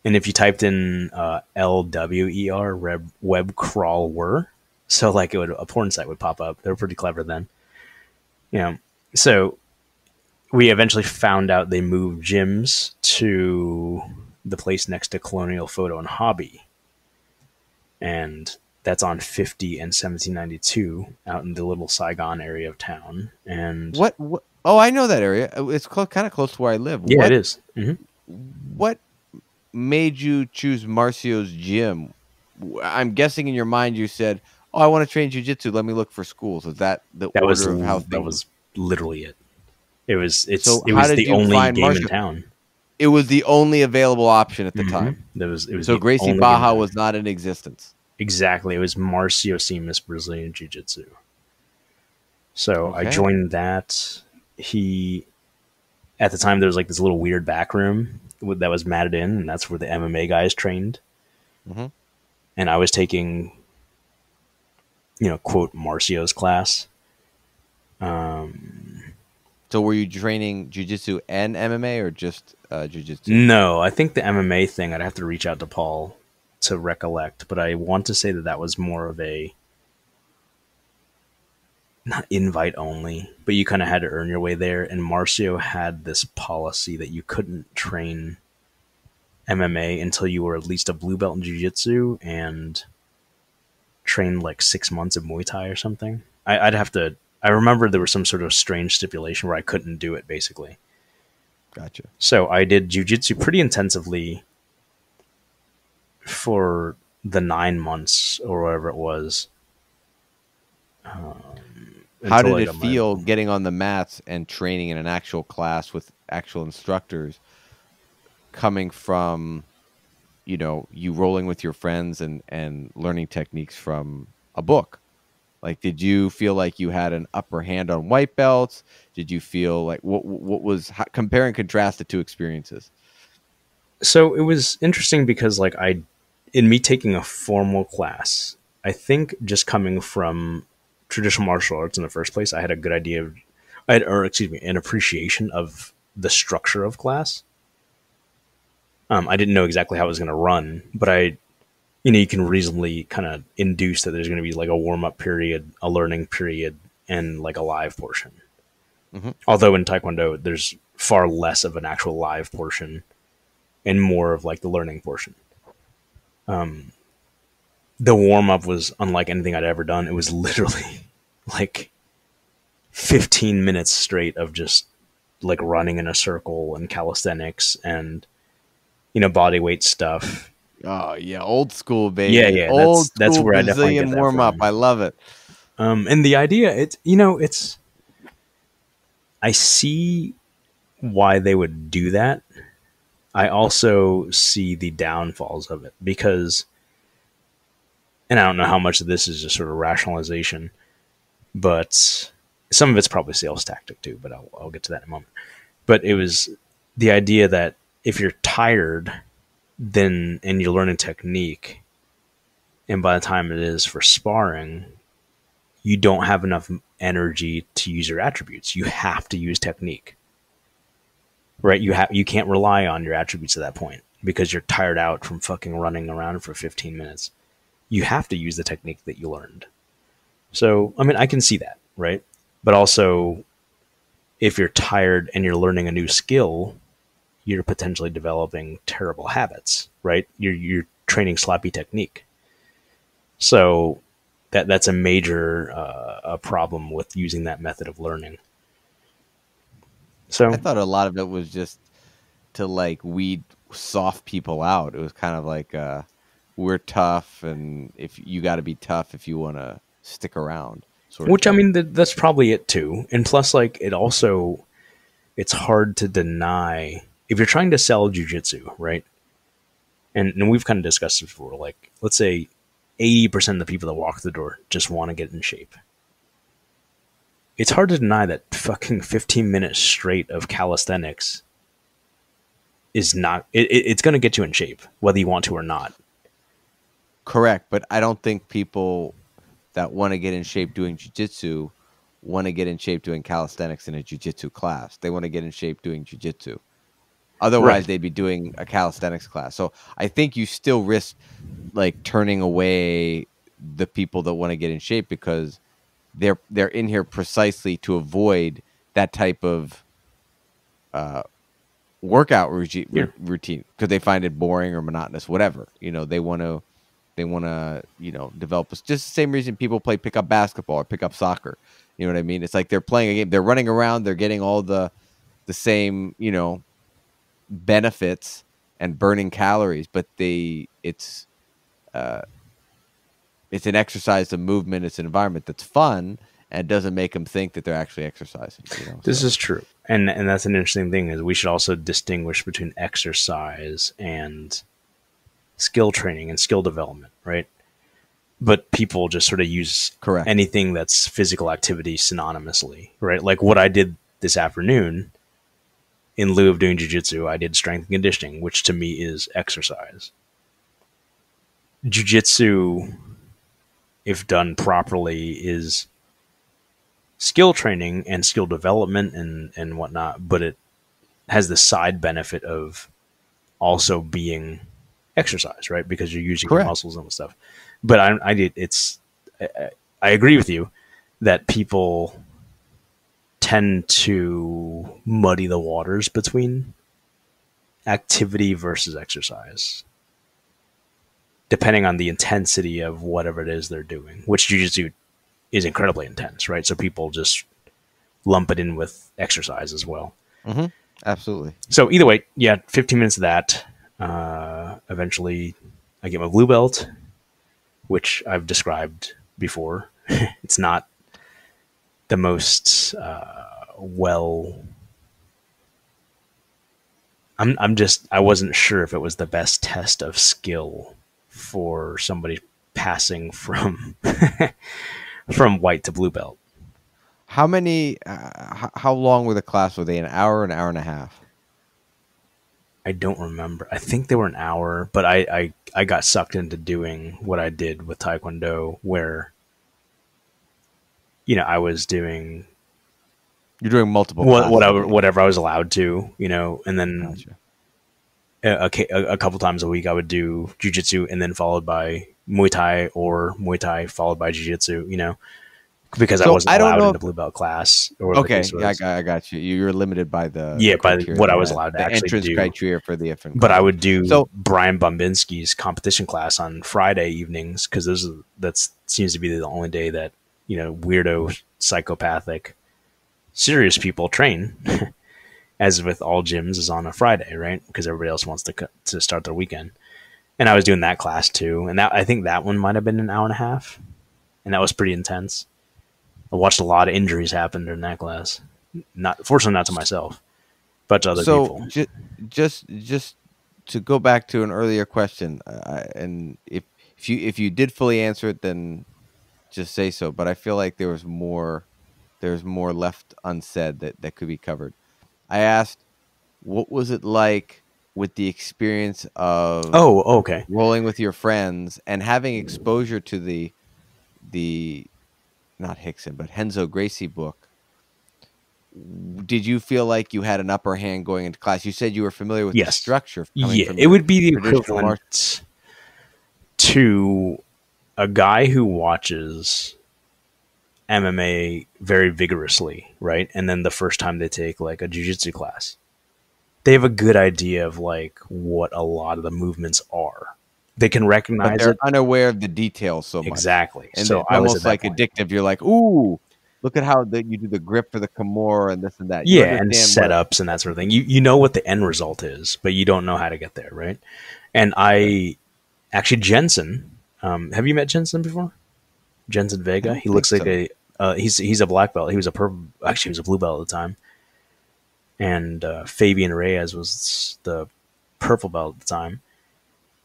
And if you typed in uh L W E R, web, web crawler, so like it would a porn site would pop up. They were pretty clever then. You know. So we eventually found out they moved gyms to the place next to Colonial Photo and Hobby. And that's on fifty and seventeen ninety-two out in the little Saigon area of town. And what what Oh, I know that area. It's close, kind of close to where I live. Yeah, what, it is. Mm-hmm. What made you choose Marcio's gym? I'm guessing in your mind you said, "Oh, I want to train jiu-jitsu. Let me look for schools." Is that the that order was, of how? That things... was literally it. It was. It's. So it was the only game Marcio? in town. It was the only available option at the mm-hmm. time. There was. It was. So Gracie Baja was not in existence. Exactly. It was Marcio Simas Brazilian Jiu-Jitsu. So okay. I joined that. He, at the time, there was like this little weird back room that was matted in, and that's where the M M A guys trained. Mm-hmm. And I was taking, you know, quote, Marcio's class. Um, so were you training jiu-jitsu and M M A or just uh, jiu-jitsu? No, I think the M M A thing, I'd have to reach out to Paul to recollect, but I want to say that that was more of a not invite only, but you kind of had to earn your way there. And Marcio had this policy that you couldn't train M M A until you were at least a blue belt in jiu-jitsu and trained like six months of Muay Thai or something. I, I'd have to, I remember there was some sort of strange stipulation where I couldn't do it basically. Gotcha. So I did jiu-jitsu pretty intensively for the nine months or whatever it was. Um, How did it feel getting on the mats and training in an actual class with actual instructors coming from, you know, you rolling with your friends and, and learning techniques from a book? Like, did you feel like you had an upper hand on white belts? Did you feel like what, what was how, compare and contrast the two experiences? So it was interesting because like I, in me taking a formal class, I think just coming from traditional martial arts in the first place, I had a good idea of, I had, or excuse me, an appreciation of the structure of class. Um, I didn't know exactly how it was going to run, but I, you know, you can reasonably kind of induce that there's going to be like a warm up period, a learning period, and like a live portion. Mm-hmm. Although in Taekwondo, there's far less of an actual live portion and more of like the learning portion. Um, The warm-up was unlike anything I'd ever done. It was literally like fifteen minutes straight of just like running in a circle and calisthenics and, you know, body weight stuff. Oh, yeah. Old school, baby. Yeah, yeah. Old that's, that's where Brazilian I definitely get that warm-up. I love it. Um, and the idea, it's, you know, it's... I see why they would do that. I also see the downfalls of it because... And I don't know how much of this is just sort of rationalization, but some of it's probably sales tactic too, but I'll, I'll get to that in a moment. But it was the idea that if you're tired, then, and you learn a technique, and by the time it is for sparring, you don't have enough energy to use your attributes. You have to use technique, right? You have, you can't rely on your attributes at that point because you're tired out from fucking running around for fifteen minutes. You have to use the technique that you learned. So, I mean, I can see that, right? But also, if you're tired and you're learning a new skill, you're potentially developing terrible habits, right? You're, you're training sloppy technique. So that that's a major uh, a problem with using that method of learning. So I thought a lot of it was just to like weed soft people out. It was kind of like uh, we're tough, and if you got to be tough if you want to stick around. Sort of Which thing. I mean, th- that's probably it too. And plus, like it also, it's hard to deny if you're trying to sell jiu-jitsu, right? And and we've kind of discussed this before. Like, let's say eighty percent of the people that walk the door just want to get in shape. It's hard to deny that fucking fifteen minutes straight of calisthenics is not, it, it's going to get you in shape, whether you want to or not. Correct. But I don't think people that want to get in shape doing jiu-jitsu want to get in shape doing calisthenics in a jiu-jitsu class. They want to get in shape doing jiu-jitsu. Otherwise, right. They'd be doing a calisthenics class. So I think you still risk like turning away the people that want to get in shape because they're they're in here precisely to avoid that type of uh, workout routine yeah. routine because they find it boring or monotonous, whatever. You know, they want to they want to you know develop a, just the same reason people play pickup basketball or pickup soccer. You know what I mean? It's like they're playing a game, they're running around, they're getting all the the same you know. benefits and burning calories, but they it's uh it's an exercise, a movement, it's an environment that's fun and doesn't make them think that they're actually exercising, you know? This so. is true, and and that's an interesting thing is we should also distinguish between exercise and skill training and skill development, right? But people just sort of use correct anything that's physical activity synonymously, right? Like what I did this afternoon. In lieu of doing jiu-jitsu, I did strength and conditioning, which to me is exercise. Jiu-jitsu, if done properly, is skill training and skill development and, and whatnot, but it has the side benefit of also being exercise, right? Because you're using Correct. your muscles and stuff. But I, I did, it's, I, I agree with you that people tend to muddy the waters between activity versus exercise, depending on the intensity of whatever it is they're doing, which jiu-jitsu is incredibly intense, right? So people just lump it in with exercise as well. Mm-hmm. Absolutely. So either way, yeah, fifteen minutes of that. Uh, eventually, I get my blue belt, which I've described before. It's not the most uh, well, I'm I'm just I wasn't sure if it was the best test of skill for somebody passing from from white to blue belt. How many? Uh, how long were the class? Were they an hour, an hour and a half? I don't remember. I think they were an hour, but I I, I got sucked into doing what I did with Taekwondo, where. You know, I was doing. You're doing multiple. What, whatever, whatever I was allowed to, you know, and then gotcha. a, a, a couple times a week I would do jiu-jitsu and then followed by Muay Thai or Muay Thai followed by jiu-jitsu, you know, because so I wasn't I allowed in the blue belt class. Or okay, yeah, I, I got you. You were limited by the yeah the by the, what I was allowed to actually do. The entrance criteria for the different. But classes. I would do so, Brian Bombinski's competition class on Friday evenings because those that seems to be the only day that. You know, weirdo, psychopathic, serious people train, as with all gyms, is on a Friday, right? Because everybody else wants to to start their weekend. And I was doing that class too, and that I think that one might have been an hour and a half, and that was pretty intense. I watched a lot of injuries happen during that class. Not fortunately, not to myself, but to other so people. So, just just to go back to an earlier question, uh, and if if you if you did fully answer it, then. Just say so, but I feel like there was more there's more left unsaid that that could be covered. I asked what was it like with the experience of oh okay rolling with your friends and having exposure to the the not Hickson but Henzō Gracie book. Did you feel like you had an upper hand going into class? You said you were familiar with yes. the structure. Yeah, it would be the equivalent arts. to a guy who watches M M A very vigorously, right? And then the first time they take like a jiu-jitsu class, they have a good idea of like what a lot of the movements are. They can recognize but they're it. Unaware of the details so much. Exactly. And so I almost like point. addictive. You're like, ooh, look at how the, you do the grip for the Kimura and this and that. You yeah, and setups what, and that sort of thing. You you know what the end result is, but you don't know how to get there, right? And I actually Jensen. Um, have you met Jensen before? Jensen Vega. He looks like so. a. Uh, he's he's a black belt. He was a purple. Actually, he was a blue belt at the time. And uh, Fabian Reyes was the purple belt at the time.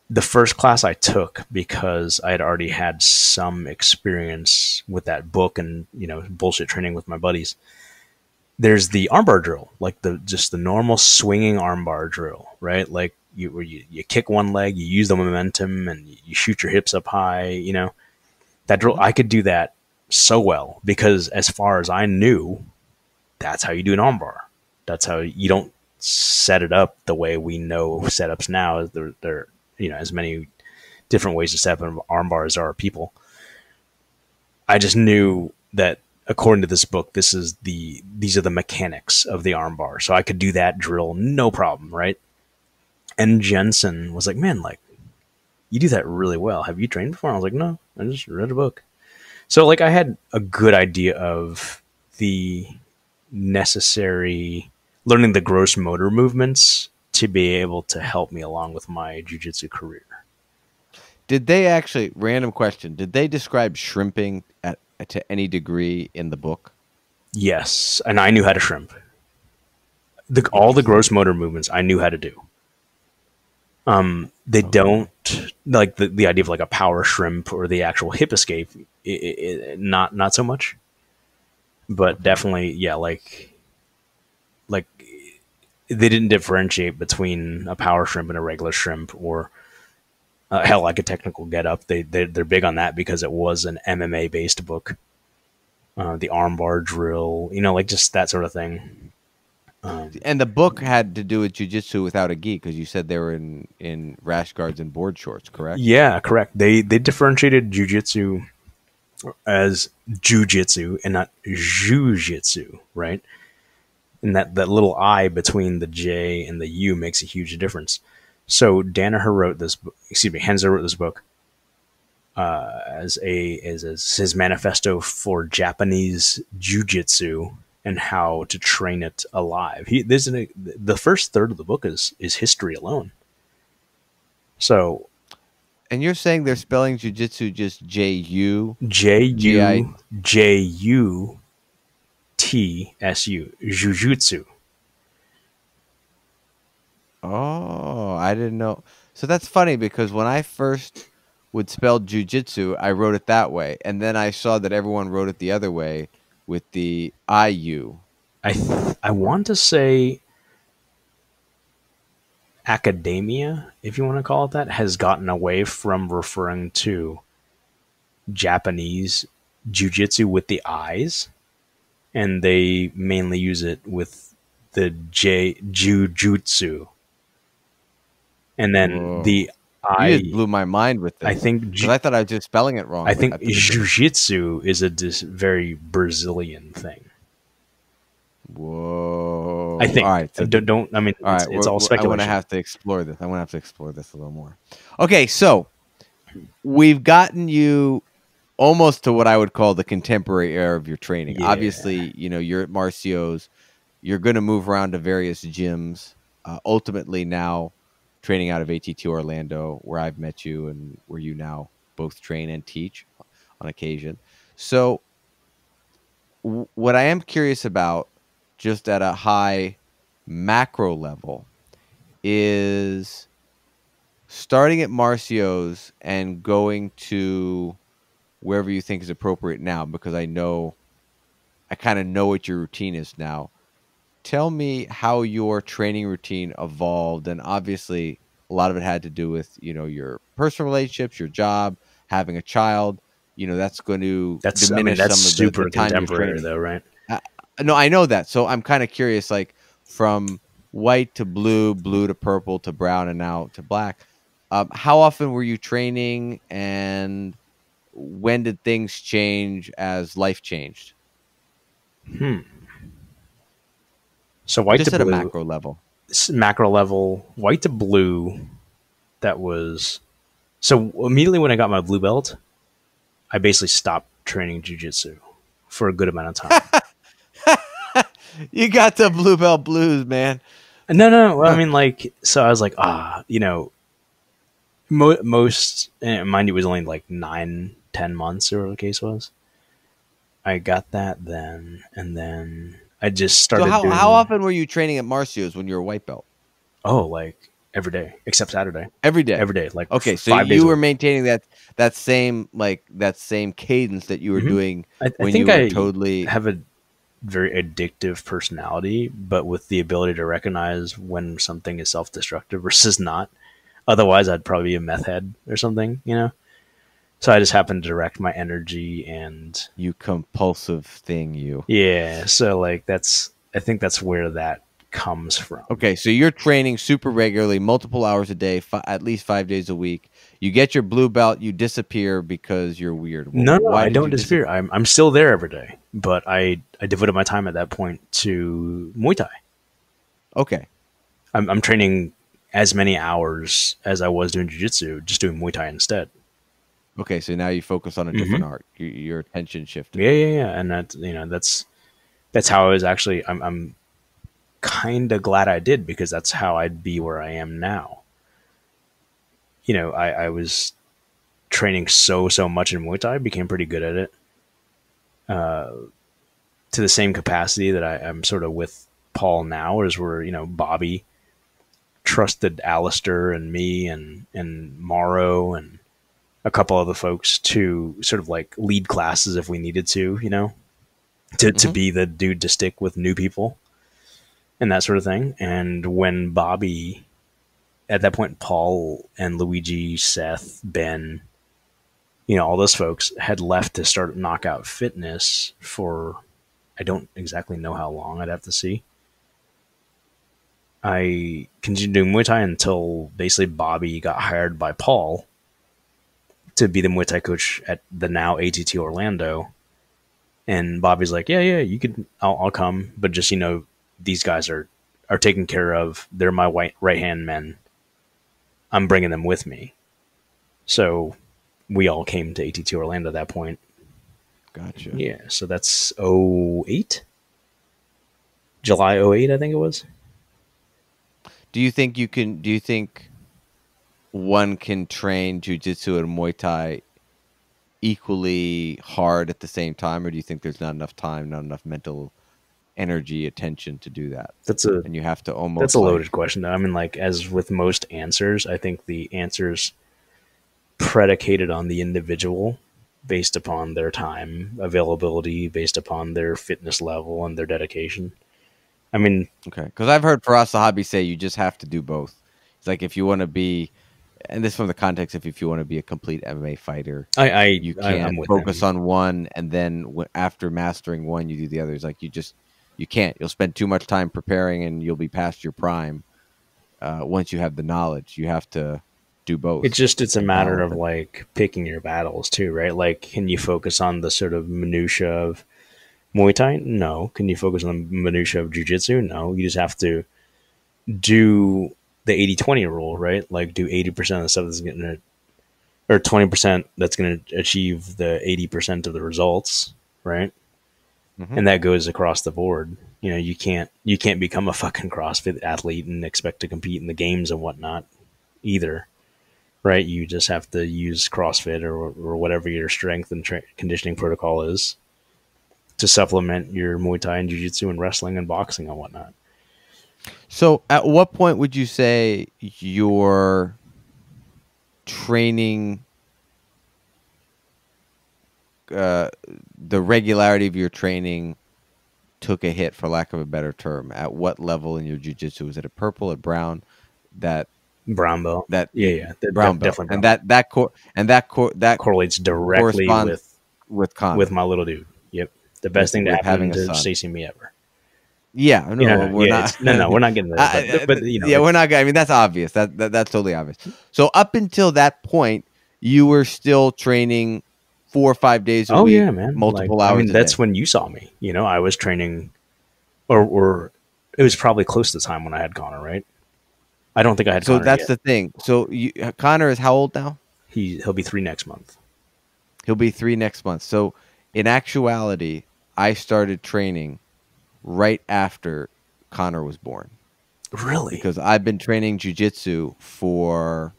The first class I took because I had already had some experience with that book and, you know, bullshit training with my buddies. There's the armbar drill, like the, just the normal swinging armbar drill, right? Like you, where you, you kick one leg, you use the momentum and you shoot your hips up high, you know, that drill. I could do that so well because as far as I knew, that's how you do an armbar. That's how you don't set it up the way we know setups now. They're, they're, you know, as many different ways to set up an armbar as there are people. I just knew that according to this book, this is the these are the mechanics of the armbar. So I could do that drill, no problem, right? And Jensen was like, man, like, you do that really well. Have you trained before? I was like, no, I just read a book. So, like, I had a good idea of the necessary, learning the gross motor movements to be able to help me along with my jiu-jitsu career. Did they actually, random question, did they describe shrimping at, to any degree in the book? Yes, and I knew how to shrimp. The, all the gross motor movements I knew how to do. Um, they okay. don't, like the, the idea of like a power shrimp or the actual hip escape, it, it, not, not so much. But definitely, yeah, like, like they didn't differentiate between a power shrimp and a regular shrimp or uh, hell, like a technical get up. They, they, they're big on that because it was an M M A based book. Uh, the armbar drill, you know, like just that sort of thing. Um, and the book had to do with jiu-jitsu without a gi because you said they were in, in rash guards and board shorts, correct? Yeah, correct. They, they differentiated jiu-jitsu as jujitsu and not jujitsu, right? And that, that little I between the J and the U makes a huge difference. So Danaher wrote this, excuse me, Henzō wrote this book uh, as a as, as his manifesto for Japanese jujitsu and how to train it alive. He there's an, the first third of the book is is history alone. So. And you're saying they're spelling jiu-jitsu just J U? J U, J U T S U, jiu-jitsu. Oh, I didn't know. So that's funny because when I first would spell jiu-jitsu, I wrote it that way. And then I saw that everyone wrote it the other way with the I U. I, th I want to say... academia, if you want to call it that, has gotten away from referring to Japanese jiu-jitsu with the I's, and they mainly use it with the J jujutsu. And then Whoa. the I you blew my mind with this. I think I thought I was just spelling it wrong. I think jiu-jitsu is a dis very Brazilian thing. Whoa! I think. All right, so don't, don't. I mean, all right, it's, it's all speculation. I want to have to explore this. I want to have to explore this a little more. Okay, so we've gotten you almost to what I would call the contemporary era of your training. Yeah. Obviously, you know, you're at Marcio's. You're going to move around to various gyms. Uh, ultimately, now training out of A T T Orlando, where I've met you and where you now both train and teach on occasion. So, w what I am curious about, just at a high macro level, is starting at Marcio's and going to wherever you think is appropriate now, because I know, I kind of know what your routine is now. Tell me how your training routine evolved. And obviously a lot of it had to do with, you know, your personal relationships, your job, having a child, you know, that's going to that's, diminish I mean, that's some of the, the time you're training. Super contemporary though, right? No, I know that. So I'm kind of curious, like from white to blue, blue to purple to brown, and now to black. Um, how often were you training, and when did things change as life changed? Hmm. So white Just to at blue, a macro level. macro level, white to blue. That was so immediately when I got my blue belt, I basically stopped training jiu-jitsu for a good amount of time. You got the blue belt blues, man. No, no, no. I mean, like, so I was like, ah, you know, mo most, and mind you, it was only like nine, ten months or whatever the case was. I got that then, and then I just started. So how, doing, how often were you training at Marcio's when you were a white belt? Oh, like every day, except Saturday. Every day, every day. Like okay, so five you days were away. Maintaining that that same like that same cadence that you were mm-hmm. doing. I, when I think you were I totally have a. very addictive personality, but with the ability to recognize when something is self-destructive versus not. Otherwise, I'd probably be a meth head or something, you know? So I just happen to direct my energy and... You compulsive thing, you. Yeah, so like that's... I think that's where that comes from. Okay, so you're training super regularly, multiple hours a day, at least five days a week. You get your blue belt, you disappear because you're weird. Well, no, no, I don't disappear. disappear. I'm, I'm still there every day. But I, I devoted my time at that point to Muay Thai. Okay. I'm, I'm training as many hours as I was doing jiu-jitsu, just doing Muay Thai instead. Okay, so now you focus on a different mm-hmm. art. Your, your attention shifted. Yeah, yeah, yeah. And that, you know, that's that's how I was actually... I'm, I'm kind of glad I did, because that's how I'd be where I am now. You know, I, I was training so, so much in Muay Thai, became pretty good at it. Uh, to the same capacity that I, I'm sort of with Paul now, is where, you know, Bobby trusted Alistair and me and, and Morrow and a couple other folks to sort of like lead classes if we needed to, you know, to, mm-hmm. to be the dude to stick with new people and that sort of thing. And when Bobby, at that point, Paul and Luigi, Seth, Ben, you know, all those folks had left to start Knockout Fitness for, I don't exactly know how long, I'd have to see. I continued doing Muay Thai until basically Bobby got hired by Paul to be the Muay Thai coach at the now A T T Orlando. And Bobby's like, yeah, yeah, you can, I'll, I'll come. But just, you know, these guys are, are taken care of. They're my white right-hand men. I'm bringing them with me. So... we all came to A T T Orlando at that point. Gotcha. Yeah, so that's oh eight? July oh eight, I think it was. Do you think you can do you think one can train jiu-jitsu and Muay Thai equally hard at the same time, or do you think there's not enough time, not enough mental energy, attention to do that? That's a and you have to almost That's a loaded like, question. I mean, like, as with most answers, I think the answers predicated on the individual, based upon their time availability, based upon their fitness level and their dedication. I mean, okay, because I've heard Faraz Sahabi say you just have to do both. It's like, if you want to be, and this from the context, if if you want to be a complete M M A fighter, I, I you can't focus on one, and then after mastering one, you do the others. Like, you just you can't. You'll spend too much time preparing, and you'll be past your prime. Uh, once you have the knowledge, you have to do both. It's just, it's a matter of like picking your battles too, right? Like, can you focus on the sort of minutia of Muay Thai? No. Can you focus on the minutia of jiu-jitsu? No. You just have to do the eighty twenty rule, right? Like, do eighty percent of the stuff that's going to, or twenty percent that's going to achieve the eighty percent of the results, right? Mm-hmm. And that goes across the board. You know, you can't, you can't become a fucking CrossFit athlete and expect to compete in the games and whatnot either. Right, you just have to use CrossFit or, or whatever your strength and tra conditioning protocol is to supplement your Muay Thai and jiu-jitsu and wrestling and boxing and whatnot. So at what point would you say your training, uh, the regularity of your training took a hit, for lack of a better term? At what level in your jiu-jitsu? Was it a purple, a brown, that... brown belt, that yeah yeah that, brown belt. Definitely brown and that that cor and that cor that correlates directly with with Connor. With my little dude. Yep, the best with, thing to happen to Stacy and me ever. Yeah, no, you know, we're yeah, not. No, no, we're not getting that. But, but you know, yeah, we're not. I mean, that's obvious. That, that that's totally obvious. So up until that point, you were still training four or five days a oh, week. Oh yeah, man, multiple like, hours. I mean, that's day. When you saw me. You know, I was training, or or it was probably close to the time when I had Connor, right? I don't think I had so Connor. So that's yet. the thing. So you, Connor is how old now? He, he'll be three next month. He'll be three next month. So in actuality, I started training right after Connor was born. Really? Because I've been training jiu-jitsu for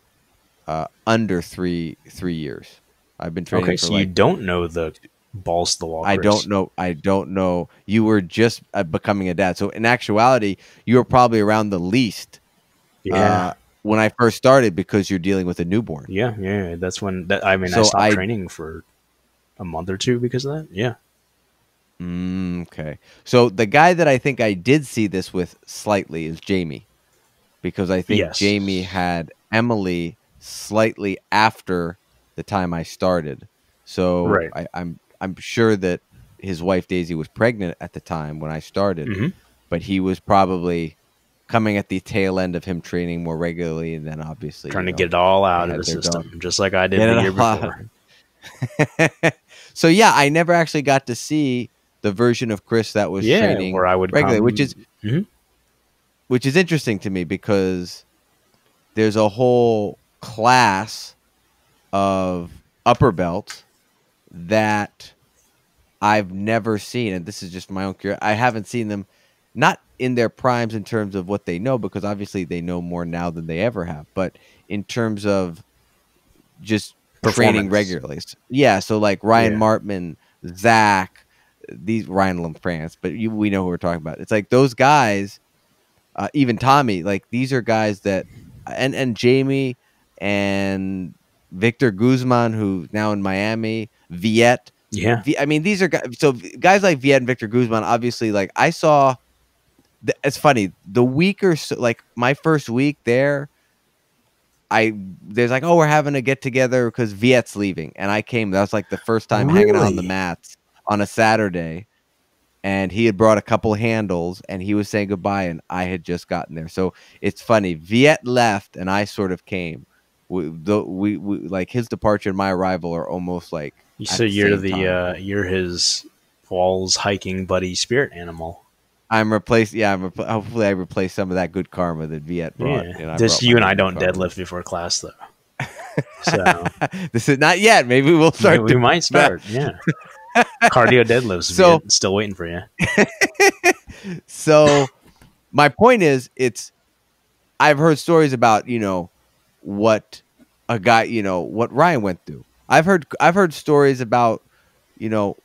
uh, under three three years. I've been training. Okay, for so like, you don't know the balls to the wall. I don't know. I don't know. You were just uh, becoming a dad, so in actuality, you were probably around the least. Yeah. Uh, when I first started, because you're dealing with a newborn. Yeah, yeah. That's when that. I mean, so I stopped I, training for a month or two because of that. Yeah. Mm, okay. So the guy that I think I did see this with slightly is Jamie, because I think yes. Jamie had Emily slightly after the time I started. So right. I, I'm, I'm sure that his wife Daisy was pregnant at the time when I started, mm-hmm. but he was probably coming at the tail end of him training more regularly. And then obviously trying you know, to get it all out of the system, dog. just like I did the year before. So yeah, I never actually got to see the version of Chris that was yeah, training where I would regularly, come, which is, mm-hmm. which is interesting to me because there's a whole class of upper belts that I've never seen. And this is just my own curiosity. I haven't seen them not in their primes in terms of what they know, because obviously they know more now than they ever have, but in terms of just training regularly. Yeah. So like Ryan yeah. Martman, Zach, these Ryan LaFrance, but you, we know who we're talking about. It's like those guys, uh, even Tommy, like these are guys that, and, and Jamie and Victor Guzman, who's now in Miami, Viet. Yeah. I mean, these are guys. So guys like Viet and Victor Guzman, obviously, like I saw, the, it's funny, the week or so, like my first week there, I, there's like, oh, we're having a get together because Viet's leaving. And I came, that was like the first time really? hanging out on the mats on a Saturday. And he had brought a couple handles and he was saying goodbye. And I had just gotten there. So it's funny. Viet left and I sort of came. We, the, we, we like his departure and my arrival are almost like. So you're the, the uh, you're his Paul's hiking buddy spirit animal. I'm replaced. Yeah, I'm repl hopefully I replace some of that good karma that Viet brought. Yeah. And this brought you and I don't karma. deadlift before class though. So this is not yet. Maybe we'll start. Maybe we might start. Yeah, cardio deadlifts. So Viet, still waiting for you. So my point is, it's I've heard stories about you know. what a guy, you know, what Ryan went through. I've heard, I've heard stories about, you know,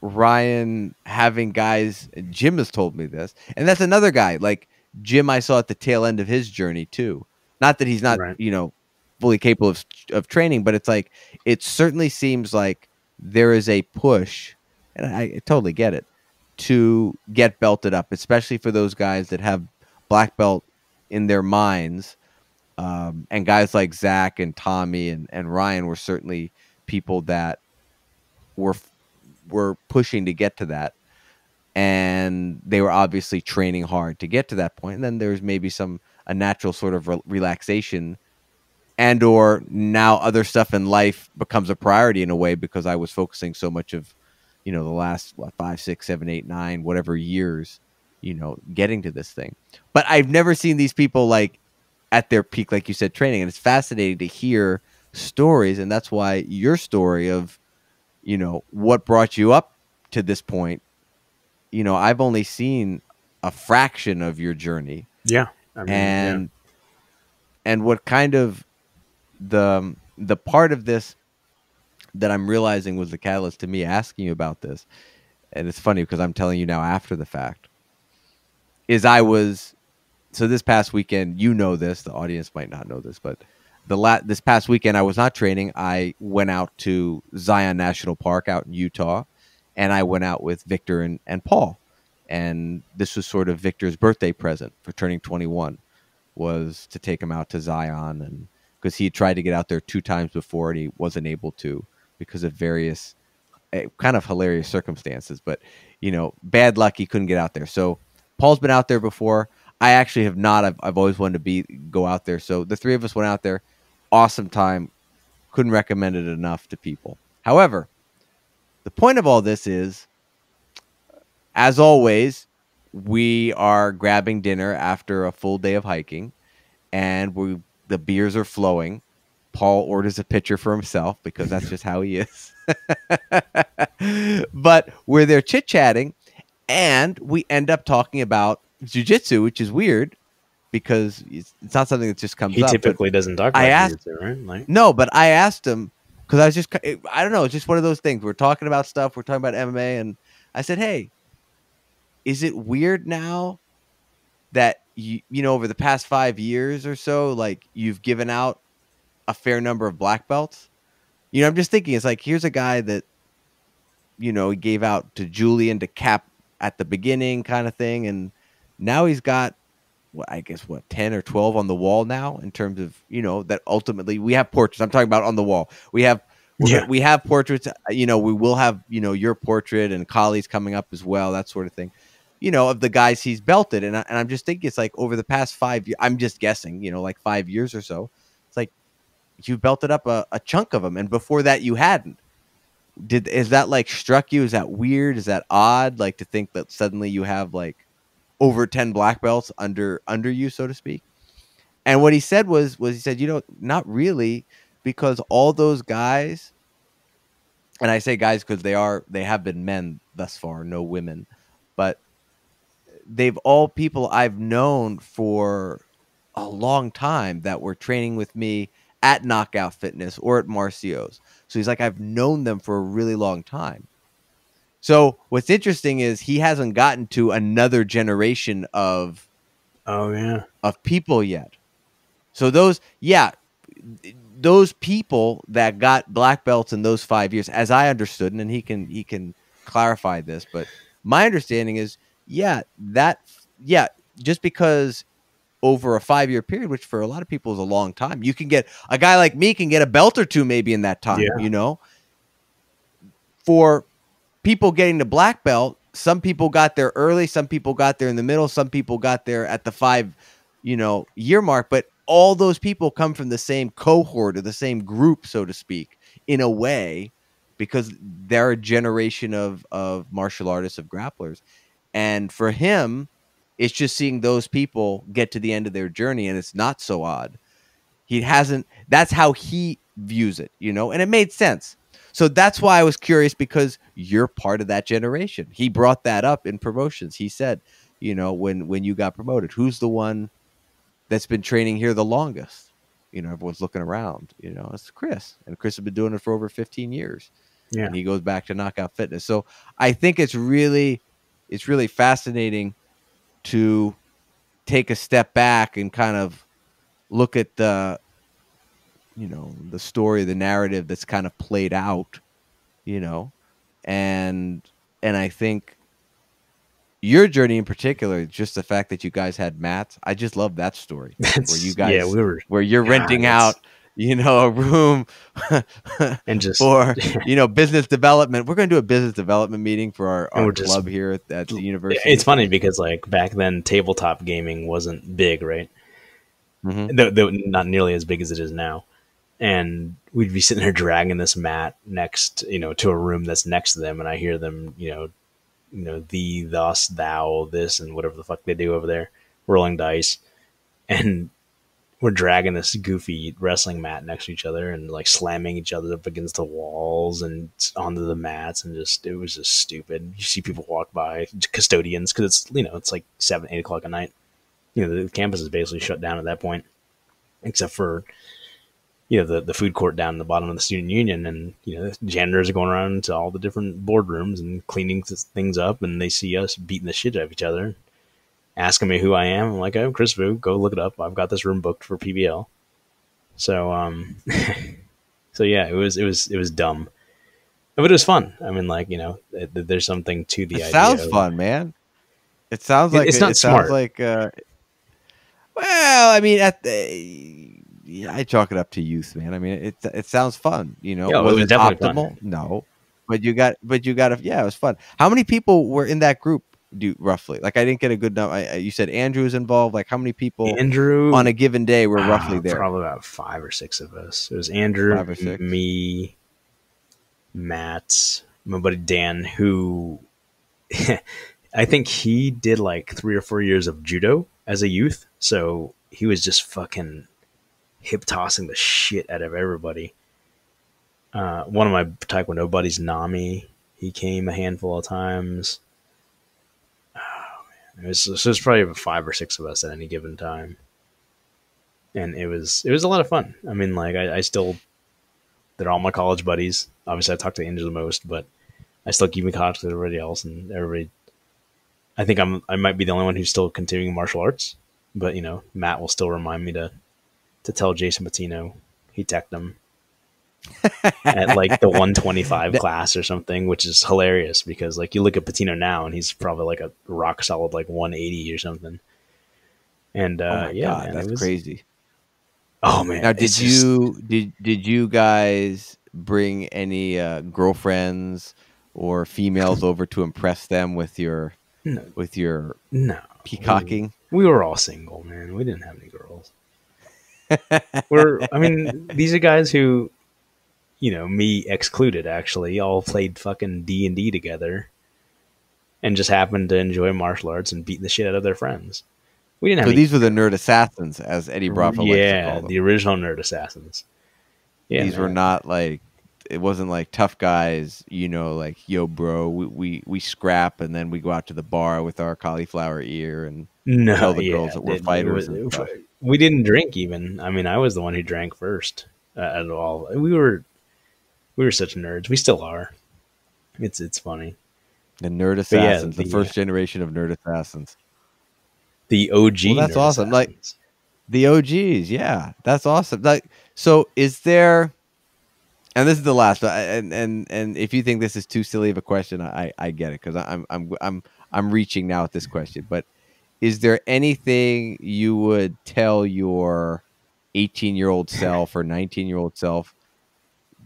Ryan having guys, Jim has told me this. And that's another guy like Jim, I saw at the tail end of his journey too. Not that he's not, right. you know, fully capable of, of training, but it's like, it certainly seems like there is a push, and I, I totally get it, to get belted up, especially for those guys that have black belt in their minds. Um, and guys like Zach and Tommy and, and Ryan were certainly people that were were pushing to get to that. And they were obviously training hard to get to that point. And then there's maybe some a natural sort of re relaxation and or now other stuff in life becomes a priority in a way, because I was focusing so much of, you know, the last what, five, six, seven, eight, nine, whatever years, you know, getting to this thing. But I've never seen these people like at their peak, like you said, training. And it's fascinating to hear stories. And that's why your story of, you know, what brought you up to this point, you know, I've only seen a fraction of your journey. Yeah. I mean, and, yeah. and what kind of the, the part of this that I'm realizing was the catalyst to me asking you about this. And it's funny because I'm telling you now after the fact is I was, so this past weekend, you know this, the audience might not know this, but the la this past weekend I was not training. I went out to Zion National Park out in Utah, and I went out with Victor and, and Paul. And this was sort of Victor's birthday present for turning twenty-one, was to take him out to Zion, and because he had tried to get out there two times before and he wasn't able to because of various uh, kind of hilarious circumstances. But, you know, bad luck, he couldn't get out there. So Paul's been out there before. I actually have not. I've, I've always wanted to be go out there. So the three of us went out there. Awesome time. Couldn't recommend it enough to people. However, the point of all this is, as always, we are grabbing dinner after a full day of hiking, and we the beers are flowing. Paul orders a pitcher for himself because that's just how he is. But we're there chit-chatting, and we end up talking about jiu-jitsu, which is weird because it's not something that just comes up. He typically doesn't talk about jiu-jitsu, right? Like, no, but I asked him because I was just, I don't know, it's just one of those things. We're talking about stuff. We're talking about M M A, and I said, hey, is it weird now that, you, you know, over the past five years or so, like, you've given out a fair number of black belts? You know, I'm just thinking, it's like, here's a guy that, you know, he gave out to Julian to Cap at the beginning kind of thing. And now he's got, well, I guess, what, ten or twelve on the wall now in terms of, you know, that ultimately we have portraits. I'm talking about on the wall. We have, yeah. we have portraits, you know, we will have, you know, your portrait and Kali's coming up as well, that sort of thing, you know, of the guys he's belted. And, I, and I'm just thinking, it's like over the past five years, I'm just guessing, you know, like five years or so, it's like, you belted up a, a chunk of them, and before that you hadn't. Did is that like struck you? Is that weird? Is that odd? Like to think that suddenly you have like over ten black belts under under you, so to speak. And what he said was was he said, you know, not really, because all those guys, and I say guys because they are they have been men thus far, no women, but they've all people I've known for a long time that were training with me at Knockout Fitness or at Marcio's. So he's like, I've known them for a really long time. So what's interesting is he hasn't gotten to another generation of, oh yeah, of people yet. So those, yeah, those people that got black belts in those five years, as I understood, and he can he can clarify this, but my understanding is, yeah, that, yeah, just because over a five-year period, which for a lot of people is a long time. You can get, a guy like me can get a belt or two maybe in that time, yeah. you know? For people getting the black belt, some people got there early, some people got there in the middle, some people got there at the five, you know, year mark, but all those people come from the same cohort or the same group, so to speak, in a way, because they're a generation of, of martial artists, of grapplers. And for him, it's just seeing those people get to the end of their journey, and it's not so odd. He hasn't, that's how he views it, you know, and it made sense. So that's why I was curious, because you're part of that generation. He brought that up in promotions. He said, you know, when, when you got promoted, who's the one that's been training here the longest? You know, everyone's looking around, you know, it's Chris, and Chris has been doing it for over fifteen years. Yeah. And he goes back to Knockout Fitness. So I think it's really, it's really fascinating to take a step back and kind of look at the, you know, the story, the narrative that's kind of played out, you know, and, and I think your journey in particular, just the fact that you guys had Matt, I just love that story that's, where you guys, yeah, we were, where you're yeah, renting out, you know, a room and just for, you know, business development. We're going to do a business development meeting for our, our just, club here at, at the university. It's funny because like back then tabletop gaming wasn't big, right? Mm-hmm. Though, though not nearly as big as it is now. And we'd be sitting there dragging this mat next, you know, to a room that's next to them. And I hear them, you know, you know, thee, thus, thou, this, and whatever the fuck they do over there, rolling dice. And we're dragging this goofy wrestling mat next to each other and like slamming each other up against the walls and onto the mats. And just, it was just stupid. You see people walk by, custodians, cause it's, you know, it's like seven, eight o'clock at night. You know, the campus is basically shut down at that point, except for, you know, the, the food court down at the bottom of the student union. And, you know, janitors are going around to all the different boardrooms and cleaning things up. And they see us beating the shit out of each other, asking me who I am. I'm like, I'm Chris Vu. Go look it up. I've got this room booked for P B L. So, um, so yeah, it was, it was, it was dumb, but it was fun. I mean, like, you know, it, there's something to the it idea. Sounds fun, man. It sounds like, it's it, not it smart. Sounds like, uh, well, I mean, at the, yeah, I chalk it up to youth, man. I mean, it, it sounds fun, you know, yeah, was it, was it optimal? Fun. No, but you got, but you got a, yeah, it was fun. How many people were in that group? Do roughly, like I didn't get a good number. I, you said Andrew is involved. Like how many people Andrew on a given day were roughly uh, there? Probably about five or six of us. It was Andrew, me, Matt, my buddy Dan, who I think he did like three or four years of judo as a youth. So he was just fucking hip tossing the shit out of everybody. Uh, one of my Taekwondo buddies, Nami, he came a handful of times. Oh, man. It was, so it was probably five or six of us at any given time. And it was, it was a lot of fun. I mean, like I, I still, they're all my college buddies. Obviously I talk to Andrew the most, but I still keep in contact with everybody else, and everybody, I think I'm, I might be the only one who's still continuing martial arts, but you know, Matt will still remind me to, to tell Jason Patino he teched him at like the one twenty-five class or something, which is hilarious because like you look at Patino now and he's probably like a rock solid, like one eighty or something. And, uh, oh yeah, God, man, that's was, crazy. Oh man. Now, did you, just... did, did you guys bring any, uh, girlfriends or females over to impress them with your, no. with your no peacocking? We, we were all single, man. We didn't have any girls. We're, I mean, these are guys who, you know, me excluded, actually all played fucking D and D together and just happened to enjoy martial arts and beating the shit out of their friends. We didn't have so any... these were the nerd assassins, as Eddie Bravo. Yeah, likes to call them. The original nerd assassins. Yeah, these man. were not like, it wasn't like tough guys, you know, like, yo, bro, we, we, we scrap and then we go out to the bar with our cauliflower ear and no, tell the yeah, girls that we're it, fighters. It was, and we didn't drink even. I mean, I was the one who drank first uh, at all. We were we were such nerds. We still are. It's it's funny. The nerd assassins, yeah, the, the first yeah. generation of nerd assassins. The O G. Well, that's awesome. Assassins. Like the O Gs. Yeah, that's awesome. Like, so is there, and this is the last, and, and, and if you think this is too silly of a question, I, I get it. Cause I'm, I'm, I'm, I'm reaching now at this question, but is there anything you would tell your eighteen year old self or nineteen year old self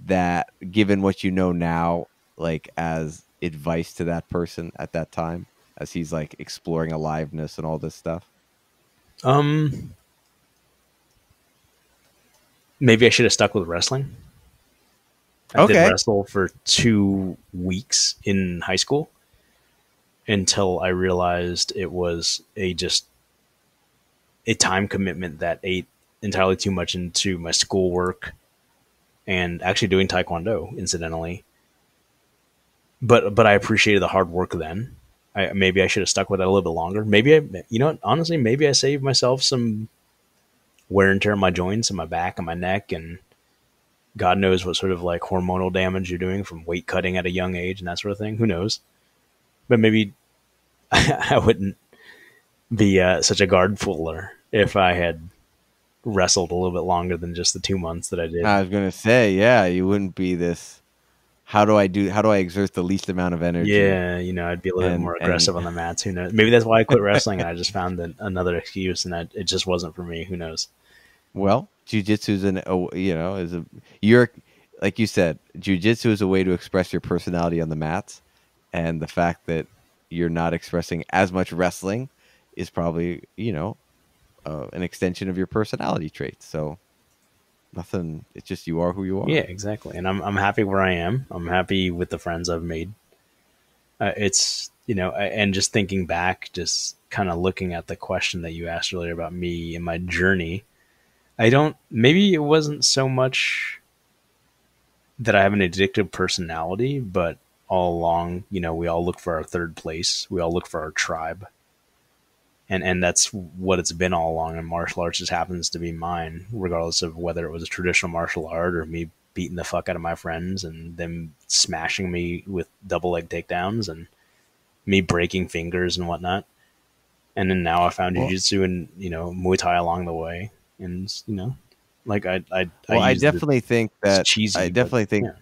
that, given what you know now, like as advice to that person at that time, as he's like exploring aliveness and all this stuff? Um, maybe I should have stuck with wrestling. I okay. did wrestle for two weeks in high school until I realized it was a just a time commitment that ate entirely too much into my schoolwork and actually doing Taekwondo, incidentally. But but I appreciated the hard work then. I, maybe I should have stuck with it a little bit longer. Maybe, I, you know, honestly, maybe I saved myself some wear and tear on my joints and my back and my neck, and God knows what sort of like hormonal damage you're doing from weight cutting at a young age and that sort of thing. Who knows? But maybe I wouldn't be uh, such a guard fooler if I had wrestled a little bit longer than just the two months that I did. I was going to say, yeah, you wouldn't be this. How do I do? How do I exert the least amount of energy? Yeah, you know, I'd be a little and, more aggressive and... on the mats. Who knows? Maybe that's why I quit wrestling. And I just found that another excuse, and I, it just wasn't for me. Who knows? Well, jiu-jitsu is an oh, you know is a you're like you said, jiu-jitsu is a way to express your personality on the mats, and the fact that you're not expressing as much wrestling is probably you know uh, an extension of your personality traits. So. Nothing. It's just you are who you are. Yeah, exactly. And I'm I'm happy where I am. I'm happy with the friends I've made. Uh, it's you know, and just thinking back, just kind of looking at the question that you asked earlier about me and my journey. I don't. Maybe it wasn't so much that I have an addictive personality, but all along, you know, we all look for our third place. We all look for our tribe. And and that's what it's been all along, and martial arts just happens to be mine, regardless of whether it was a traditional martial art or me beating the fuck out of my friends and them smashing me with double leg takedowns and me breaking fingers and whatnot. And then now I found well, jiu-jitsu and, you know, Muay Thai along the way. And, you know, like I... I, well, I, I definitely the, think that... It's cheesy, I definitely but, think... Yeah.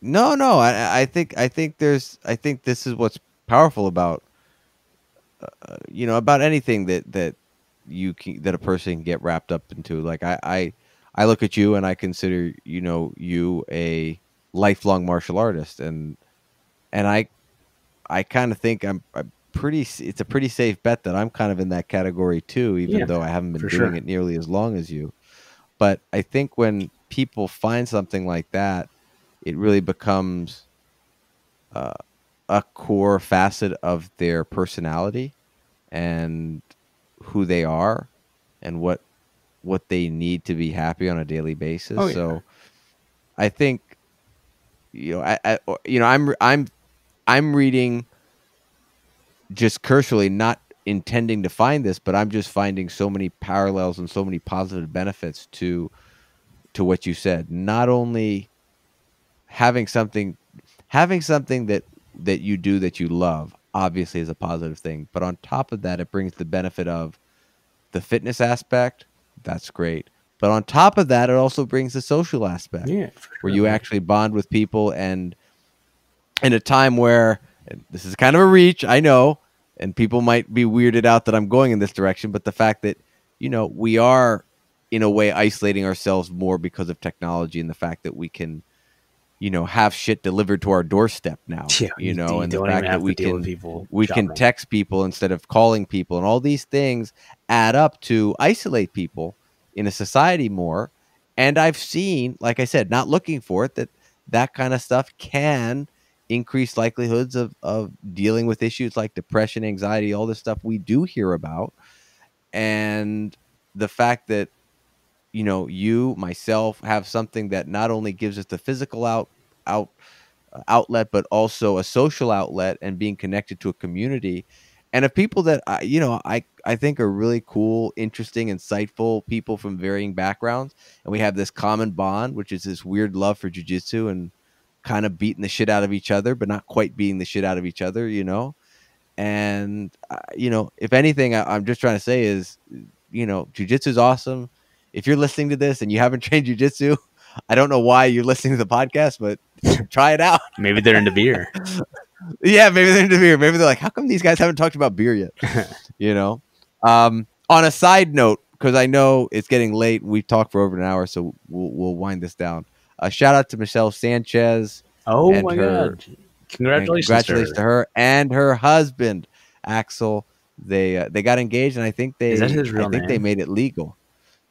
No, no, I, I think I think there's... I think this is what's powerful about Uh, you know, about anything that that you can, that a person can get wrapped up into. Like I, I, I look at you and I consider, you know, you a lifelong martial artist, and and I, I kind of think I'm, I'm pretty. It's a pretty safe bet that I'm kind of in that category too, even yeah, though I haven't been doing sure. it nearly as long as you. But I think when people find something like that, it really becomes. Uh, a core facet of their personality and who they are and what what they need to be happy on a daily basis. Oh, yeah. So I think, you know, I, I you know I'm I'm I'm reading just cursorily, not intending to find this, but I'm just finding so many parallels and so many positive benefits to to what you said. Not only having something having something that that you do that you love obviously is a positive thing, but on top of that, it brings the benefit of the fitness aspect. That's great. But on top of that, it also brings the social aspect, yeah, sure, where you actually bond with people. And in a time where this is kind of a reach, I know, and people might be weirded out that I'm going in this direction, but the fact that, you know, we are in a way isolating ourselves more because of technology and the fact that we can, you know, have shit delivered to our doorstep now, yeah, you know, you and the fact that we can, people we can right. text people instead of calling people, and all these things add up to isolate people in a society more. And I've seen, like I said, not looking for it, that that kind of stuff can increase likelihoods of, of dealing with issues like depression, anxiety, all this stuff we do hear about. And the fact that, you know, you, myself, have something that not only gives us the physical out, out uh, outlet, but also a social outlet and being connected to a community and of people that, I, you know, I, I think are really cool, interesting, insightful people from varying backgrounds. And we have this common bond, which is this weird love for jiu-jitsu and kind of beating the shit out of each other, but not quite beating the shit out of each other, you know? And, uh, you know, if anything, I, I'm just trying to say is, you know, jiu-jitsu is awesome. If you're listening to this and you haven't trained jiu-jitsu, I don't know why you're listening to the podcast, but try it out. Maybe they're into beer. Yeah, maybe they're into beer. Maybe they're like, how come these guys haven't talked about beer yet? You know? Um, on a side note, because I know it's getting late. We've talked for over an hour, so we'll, we'll wind this down. A shout out to Michelle Sanchez. Oh, and my her, God. Congratulations, congratulations to her and her husband, Axel. They uh, they got engaged, and I think they, Is that his real I think name? They made it legal.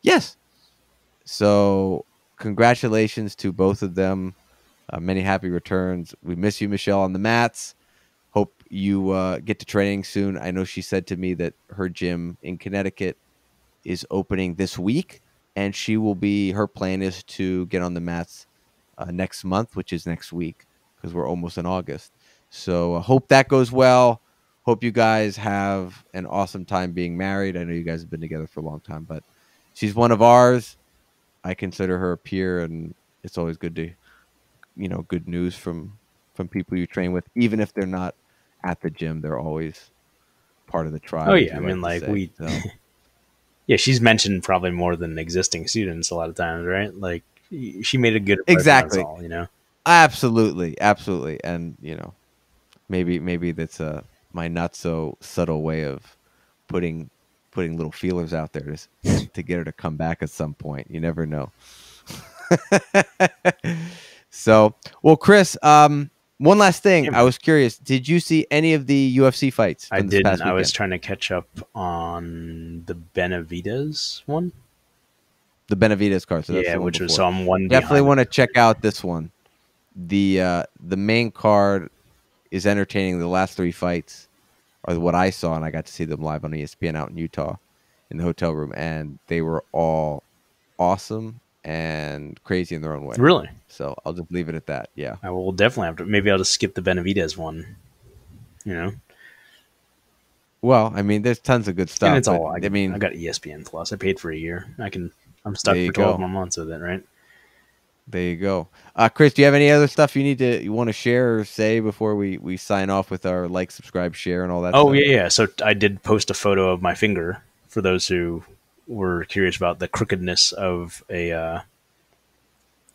Yes. So congratulations to both of them. Uh, many happy returns. We miss you, Michelle, on the mats. Hope you uh, get to training soon. I know she said to me that her gym in Connecticut is opening this week, and she will be, her plan is to get on the mats uh, next month, which is next week, because we're almost in August. So uh, hope that goes well. Hope you guys have an awesome time being married. I know you guys have been together for a long time, but she's one of ours. I consider her a peer, and it's always good to, you know, good news from, from people you train with. Even if they're not at the gym, they're always part of the tribe. Oh, yeah. I mean, like, we... So. Yeah, she's mentioned probably more than existing students a lot of times, right? Like, she made a good... Exactly. All, you know? Absolutely. Absolutely. And, you know, maybe maybe that's uh, my not-so-subtle way of putting... putting little feelers out there to, to get her to come back at some point. You never know. So, well, Chris, um, one last thing. Yeah. I was curious. Did you see any of the U F C fights? I didn't. I was trying to catch up on the Benavidez one. The Benavidez card. So yeah, which was on one. Definitely want to check out this one. The, uh, the main card is entertaining. The last three fights are what I saw, and I got to see them live on E S P N out in Utah in the hotel room, and they were all awesome and crazy in their own way. Really? So I'll just leave it at that. Yeah. I will definitely have to. Maybe I'll just skip the Benavidez one, you know? Well, I mean, there's tons of good stuff. And it's all, I, I mean, I got E S P N Plus. I paid for a year. I can, I'm stuck for twelve more months with it, right? There you go. Uh, Chris, do you have any other stuff you need to you want to share or say before we, we sign off with our like, subscribe, share, and all that? Oh, stuff? yeah, yeah. So I did post a photo of my finger for those who were curious about the crookedness of a uh,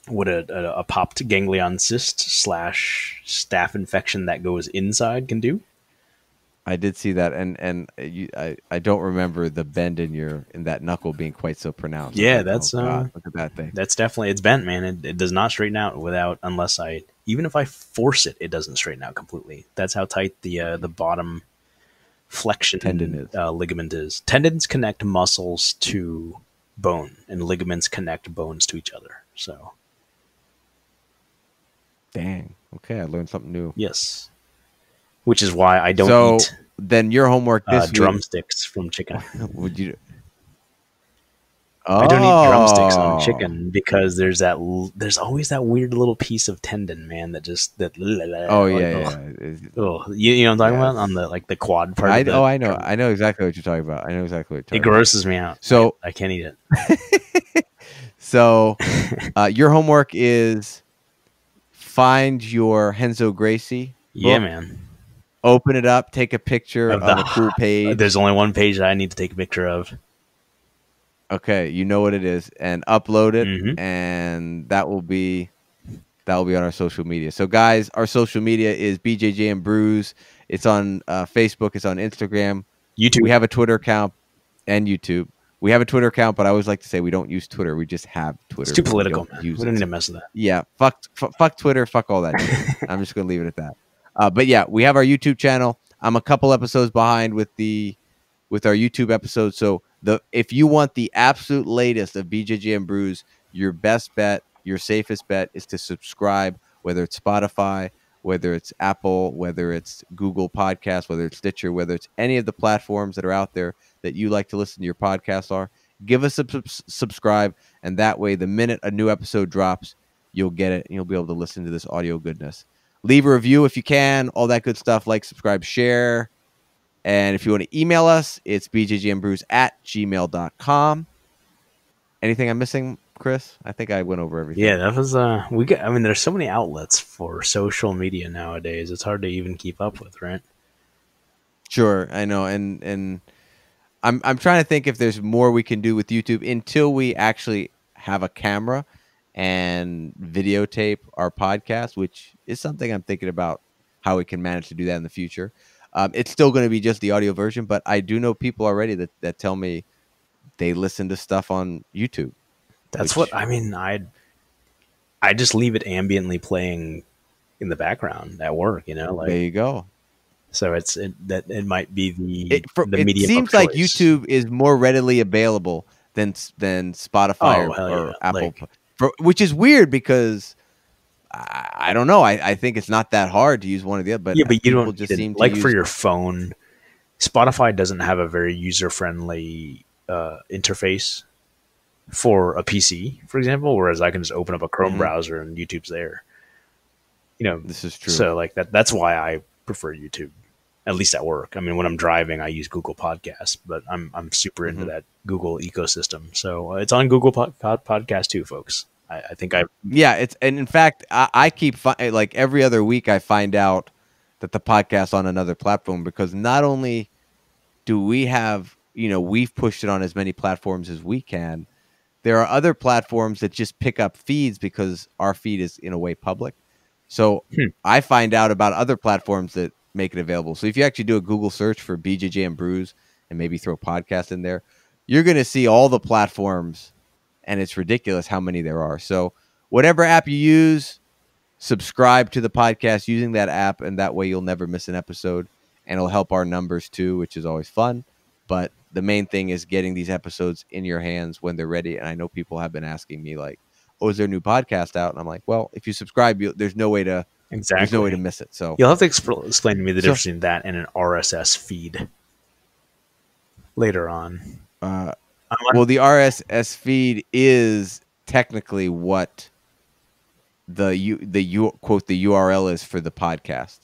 what a, a, a popped ganglion cyst slash staph infection that goes inside can do. I did see that, and and you, I I don't remember the bend in your in that knuckle being quite so pronounced. Yeah, like, that's oh, God, uh, look at that thing. That's definitely it's bent, man. It, it does not straighten out without unless I even if I force it, it doesn't straighten out completely. That's how tight the uh, the bottom flexion tendon is. Uh, ligament is. Tendons connect muscles to bone, and ligaments connect bones to each other. So, dang. Okay, I learned something new. Yes. which is why I don't so eat then your homework this uh, drumsticks from chicken. Would you? Oh. I don't eat drumsticks on chicken because there's that there's always that weird little piece of tendon, man, that just that. Oh like, yeah, oh, yeah. You, you know what I'm talking yeah. about on the like the quad part. I, of the, oh, I know, I know exactly what you're talking about. I know exactly what you're talking about. It grosses me out. So I, I can't eat it. So uh, your homework is find your Henzō Gracie. Book, yeah, man. Open it up. Take a picture of, of the, a cool page. There's only one page that I need to take a picture of. Okay, you know what it is, and upload it, mm-hmm. and that will be that will be on our social media. So, guys, our social media is B J J and Brews. It's on uh, Facebook. It's on Instagram. YouTube. We have a Twitter account and YouTube. We have a Twitter account, but I always like to say we don't use Twitter. We just have Twitter. It's too political, man. We don't need to mess with that. Yeah, fuck, f fuck Twitter. Fuck all that shit. I'm just gonna leave it at that. Uh, but yeah, we have our YouTube channel. I'm a couple episodes behind with the with our YouTube episode, so. The, if you want the absolute latest of B J J and Brews, your best bet, your safest bet is to subscribe, whether it's Spotify, whether it's Apple, whether it's Google Podcasts, whether it's Stitcher, whether it's any of the platforms that are out there that you like to listen to your podcasts are. Give us a sub subscribe, and that way the minute a new episode drops, you'll get it, and you'll be able to listen to this audio goodness. Leave a review if you can, all that good stuff. Like, subscribe, share. And if you want to email us, it's b j j and brews at gmail dot com. Anything I'm missing, Chris? I think I went over everything. Yeah, that was uh, we got. I mean, there's so many outlets for social media nowadays. It's hard to even keep up with, right? Sure, I know, and and I'm I'm trying to think if there's more we can do with YouTube until we actually have a camera and videotape our podcast, which is something I'm thinking about how we can manage to do that in the future. Um, it's still going to be just the audio version, but I do know people already that, that tell me they listen to stuff on YouTube. That's which... what I mean. I I just leave it ambiently playing in the background at work. You know, like there you go. So it's it, that it might be the it, for, the it medium. It seems like YouTube is more readily available than than Spotify oh, or, yeah. or Apple, like, for, which is weird because. I don't know. I, I think it's not that hard to use one of the other, but yeah, but you don't just seem to like for your phone. Spotify doesn't have a very user-friendly uh, interface for a P C, for example. Whereas I can just open up a Chrome mm-hmm. browser and YouTube's there. You know, this is true. So like that. That's why I prefer YouTube, at least at work. I mean, when I'm driving, I use Google Podcasts, but I'm I'm super into mm-hmm. that Google ecosystem. So uh, it's on Google Pod Pod Podcast too, folks. I, I think I yeah it's and in fact I, I keep fi like every other week I find out that the podcast's on another platform because not only do we have you know we've pushed it on as many platforms as we can, there are other platforms that just pick up feeds because our feed is in a way public, so hmm. I find out about other platforms that make it available. So if you actually do a Google search for B J J and Brews and maybe throw podcast in there, you're going to see all the platforms. And it's ridiculous how many there are. So whatever app you use, subscribe to the podcast using that app. And that way you'll never miss an episode. And it'll help our numbers too, which is always fun. But the main thing is getting these episodes in your hands when they're ready. And I know people have been asking me like, oh, is there a new podcast out? And I'm like, well, if you subscribe, you, there's no way to exactly. there's no way to miss it. So you'll have to exp explain to me the difference so, between that and an R S S feed later on. Uh Well, the R S S feed is technically what the you the you quote the U R L is for the podcast.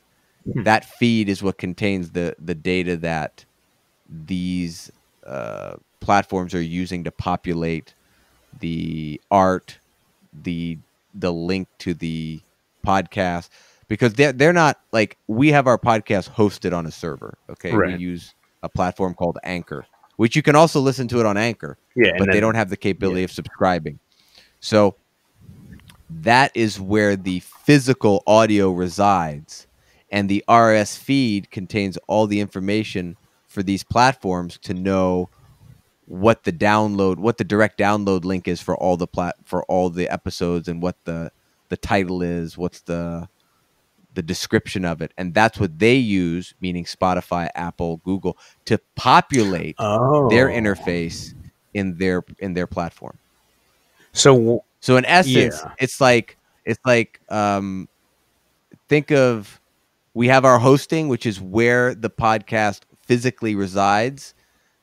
Hmm. That feed is what contains the the data that these uh, platforms are using to populate the art, the the link to the podcast, because they're they're not like we have our podcast hosted on a server. Okay, right. We use a platform called Anchor. Which you can also listen to it on Anchor, yeah, but then, they don't have the capability yeah. of subscribing. So that is where the physical audio resides. And the R S S feed contains all the information for these platforms to know what the download, what the direct download link is for all the plat for all the episodes and what the, the title is, what's the, the description of it. And that's what they use, meaning Spotify, Apple, Google, to populate oh. their interface in their in their platform. So so in essence, yeah. it's like it's like um think of We have our hosting, which is where the podcast physically resides,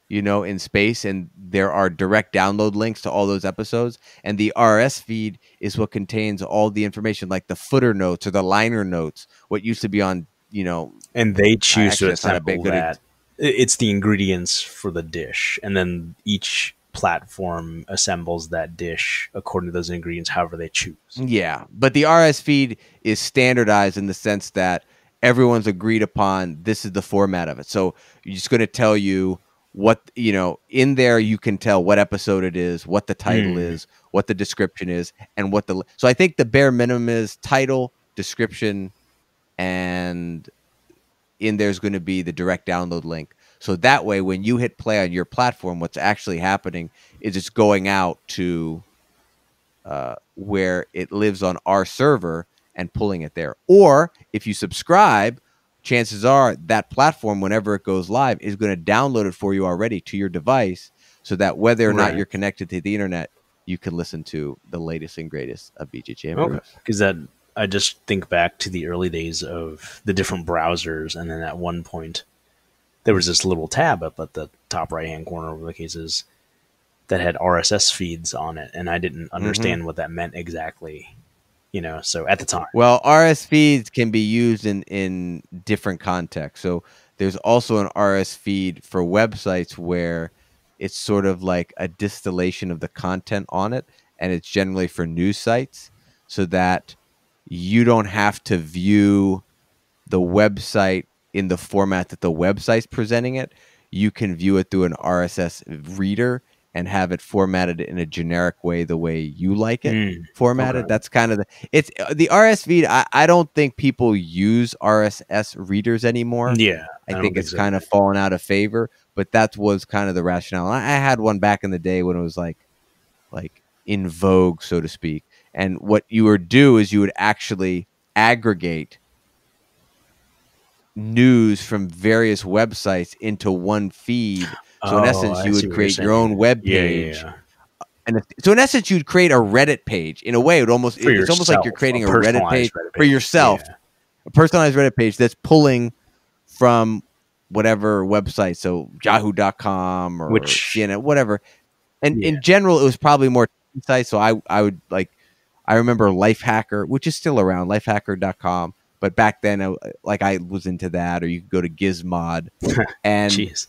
you know, in space. And there are direct download links to all those episodes. And the R S feed is what contains all the information, like the footer notes or the liner notes, what used to be on, you know. And they choose actually, to assemble that. It's the ingredients for the dish. And then each platform assembles that dish according to those ingredients, however they choose. Yeah. But the R S feed is standardized in the sense that everyone's agreed upon this is the format of it. So you're just going to tell you what, you know, in there you can tell what episode it is, what the title mm. is, what the description is, and what the... So I think the bare minimum is title, description, and in there's going to be the direct download link. So that way, when you hit play on your platform, what's actually happening is it's going out to uh, where it lives on our server and pulling it there. Or if you subscribe, chances are that platform, whenever it goes live, is going to download it for you already to your device so that whether or right. not you're connected to the internet, you can listen to the latest and greatest of B J J. Okay. Because that, I just think back to the early days of the different browsers, and then at one point, there was this little tab up at the top right-hand corner of the cases that had R S S feeds on it, and I didn't understand mm-hmm. what that meant exactly, you know, so at the time. Well, R S feeds can be used in, in different contexts. So there's also an R S feed for websites where it's sort of like a distillation of the content on it, and it's generally for news sites so that you don't have to view the website in the format that the website's presenting it. You can view it through an R S S reader and have it formatted in a generic way, the way you like it mm, formatted. Okay. That's kind of the, it's the R S feed. I, I don't think people use R S S readers anymore. Yeah. I, I think, think it's so. kind of fallen out of favor, but that was kind of the rationale. I, I had one back in the day when it was like, like in vogue, so to speak. And what you would do is you would actually aggregate news from various websites into one feed. So in oh, essence, you I would create your own web page. Yeah, yeah, yeah. And if, so in essence, you'd create a Reddit page. In a way, it would almost, for it's yourself, almost like you're creating a, a Reddit, page Reddit page for yourself, yeah. a personalized Reddit page that's pulling from whatever website. So yahoo dot com or Which, C N N, whatever. And yeah. in general, it was probably more concise. So I, I would like, I remember Lifehacker, which is still around, lifehacker dot com. But back then, I, like I was into that, or you could go to Gizmod, and Jeez.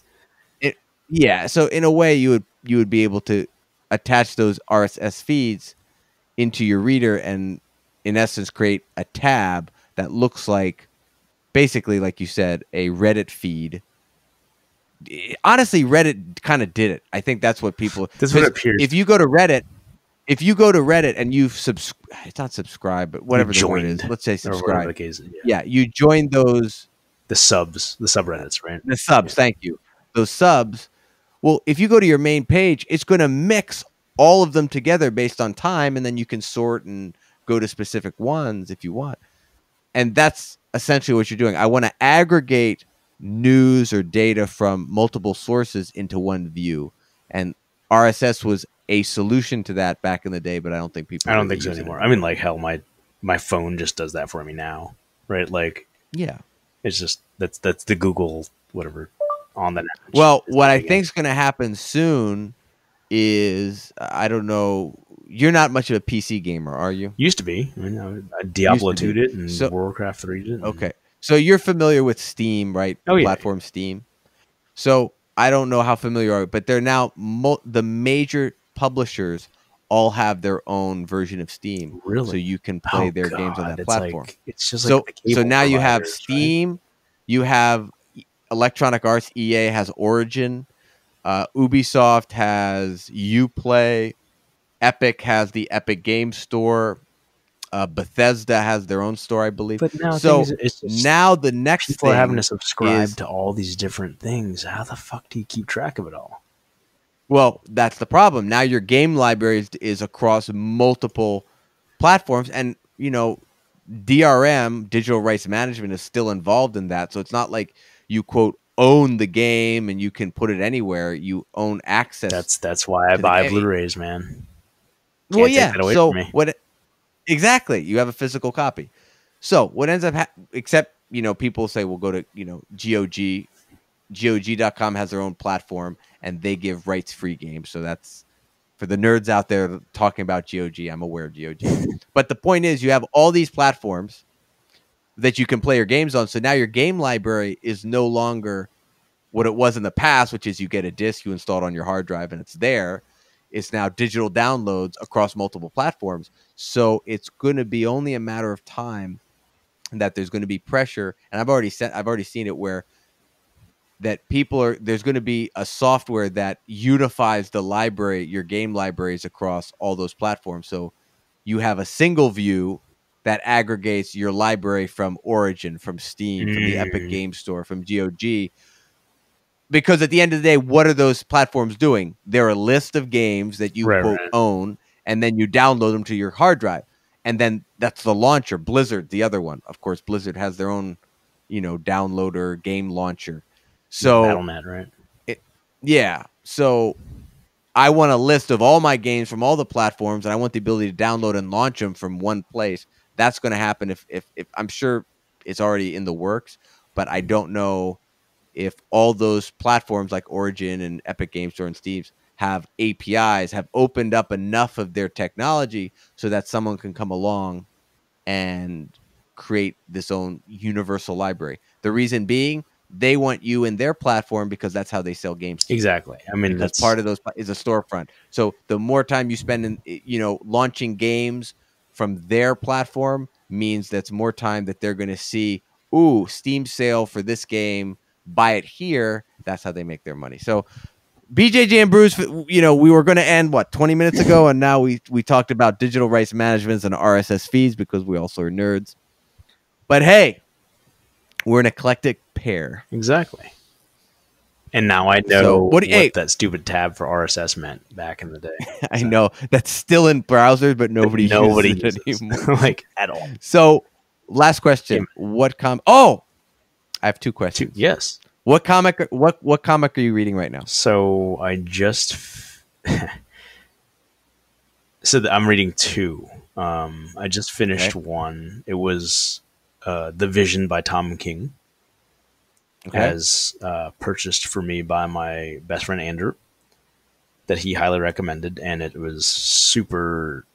It, yeah. So in a way, you would you would be able to attach those R S S feeds into your reader, and in essence, create a tab that looks like, basically, like you said, a Reddit feed. Honestly, Reddit kind of did it. I think that's what people. That's what it appears. If you go to Reddit, if you go to Reddit and you've subscribed. It's not subscribe, but whatever the word is. Let's say subscribe. Yeah. yeah, you join those. The subs, the subreddits, right? The subs, yeah. thank you. Those subs. Well, if you go to your main page, it's going to mix all of them together based on time, and then you can sort and go to specific ones if you want. And that's essentially what you're doing. I want to aggregate news or data from multiple sources into one view. And R S S was a solution to that back in the day, but I don't think people. I don't think so anymore. It. I mean, like hell, my my phone just does that for me now, right? Like, yeah, it's just that's that's the Google whatever on the net. Well, what I think is going to happen soon is I don't know. You're not much of a P C gamer, are you? Used to be. I mean, I Diablo two'd it and so, Warcraft three'd it. And, okay, so you're familiar with Steam, right? Oh yeah, platform Steam. So I don't know how familiar you are, but they're now mo the major publishers all have their own version of Steam, really? So you can play oh, their God. games on that it's platform. Like, it's just so, like so now you have Steam, right? You have Electronic Arts, E A has Origin, uh, Ubisoft has Uplay, Epic has the Epic Games Store, uh, Bethesda has their own store, I believe. But now so it's just, now the next people thing having to subscribe is, to all these different things. How the fuck do you keep track of it all? Well, that's the problem. Now your game library is, is across multiple platforms, and you know, D R M, digital rights management, is still involved in that. So it's not like you quote own the game and you can put it anywhere. You own access. That's that's why I buy Blu-rays, man. Can't well, yeah. Take that away so from me. What? Exactly. You have a physical copy. So what ends up, ha except you know, people say, we'll go to, you know, G O G. G O G dot com has their own platform, and they give rights free games. So that's for the nerds out there talking about G O G. I'm aware of G O G. But the point is, you have all these platforms that you can play your games on. So now your game library is no longer what it was in the past, which is you get a disc, you install it on your hard drive, and it's there. It's now digital downloads across multiple platforms. So it's going to be only a matter of time that there's going to be pressure. And I've already said, I've already seen it where that people are, there's going to be a software that unifies the library, your game libraries across all those platforms. So you have a single view that aggregates your library from Origin, from Steam, mm. from the Epic Game Store, from G O G. Because at the end of the day, what are those platforms doing? They're a list of games that you right, quote, right. own, and then you download them to your hard drive. And then that's the launcher, Blizzard, the other one. Of course, Blizzard has their own, you know, downloader, game launcher. So Battle dot net, right? It, yeah. So I want a list of all my games from all the platforms, and I want the ability to download and launch them from one place. That's going to happen if, if, if I'm sure it's already in the works, but I don't know if all those platforms like Origin and Epic Game Store and Steve's have A P Is, have opened up enough of their technology so that someone can come along and create this own universal library. The reason being, they want you in their platform because that's how they sell games. Exactly. I mean, that's part of those is a storefront. So the more time you spend in, you know, launching games from their platform means that's more time that they're going to see, ooh, Steam sale for this game, buy it here. That's how they make their money. So B J J and Bruce, you know, we were going to end what twenty minutes ago, and now we we talked about digital rights management and R S S feeds because we also are nerds. But hey, we're an eclectic pair. Exactly. And now I know so what, do, what hey, that stupid tab for R S S meant back in the day. So. I know that's still in browsers, but nobody but nobody uses it uses anymore, like at all. So, last question: yeah. What com? Oh, I have two questions. Two, yes. What comic? What what comic are you reading right now? So I just so that I'm reading two. Um, I just finished okay. one. It was uh, The Vision by Tom King. Okay. As uh, purchased for me by my best friend Andrew, that he highly recommended, and it was super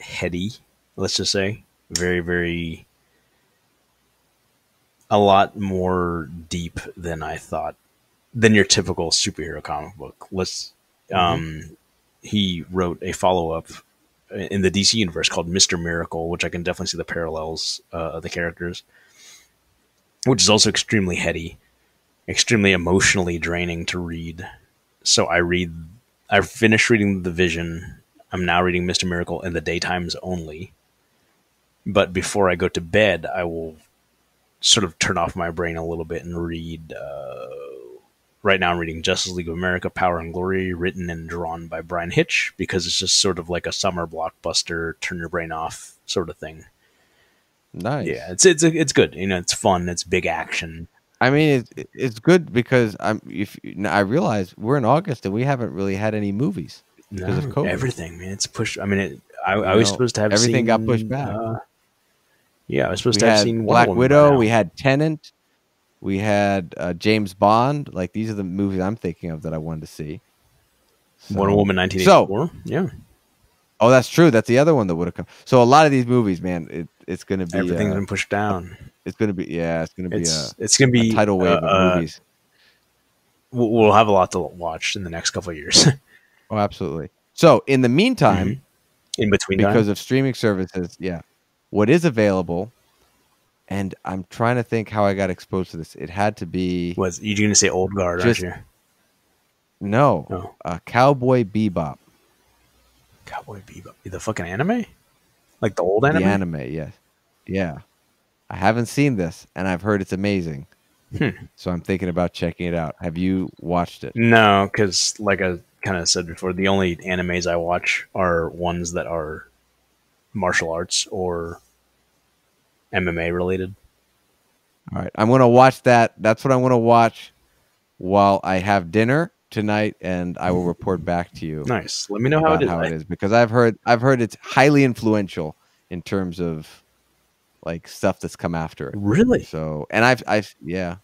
heady. Let's just say, very, very, a lot more deep than I thought, than your typical superhero comic book. Let's. Mm-hmm. Um, he wrote a follow up in the D C universe called Mister Miracle, which I can definitely see the parallels uh, of the characters. Which is also extremely heady, extremely emotionally draining to read. So I read, I finished reading The Vision. I'm now reading Mister Miracle in the daytimes only. But before I go to bed, I will sort of turn off my brain a little bit and read. Uh, right now I'm reading Justice League of America, Power and Glory, written and drawn by Brian Hitch, because it's just sort of like a summer blockbuster, turn your brain off sort of thing. Nice. Yeah, it's it's it's good. You know, it's fun. It's big action. I mean, it's it's good because I'm. If I realize we're in August and we haven't really had any movies because no, of COVID. Everything, man, it's pushed. I mean, it, I, I was know, supposed to have everything seen, got pushed back. Uh, yeah, I was supposed we to have seen Black Wonder Widow. We had Tenet. We had uh, James Bond. Like these are the movies I'm thinking of that I wanted to see. So, Wonder Woman nineteen eighty-four. So, yeah. Oh, that's true. That's the other one that would have come. So a lot of these movies, man, it, it's going to be everything's uh, been pushed down. It's going to be yeah, it's going to be it's, a it's going to be a tidal wave uh, of movies. We'll, we'll have a lot to watch in the next couple of years. Oh, absolutely. So in the meantime, mm-hmm. in between, because time? Of streaming services, yeah, what is available? And I'm trying to think how I got exposed to this. It had to be was you going to say Old Guard? Just, aren't you? No, oh. uh, Cowboy Bebop. Cowboy Bebop, the fucking anime, like the old anime. The anime, yes, yeah. I haven't seen this, and I've heard it's amazing. Hmm. So I'm thinking about checking it out. Have you watched it? No, because like I kind of said before, the only animes I watch are ones that are martial arts or M M A related. All right, I'm gonna watch that. That's what I'm gonna watch while I have dinner tonight, and I will report back to you. Nice. Let me know how it is. How it is, because I've heard I've heard it's highly influential in terms of like stuff that's come after it. Really? So, and I've, I've, yeah.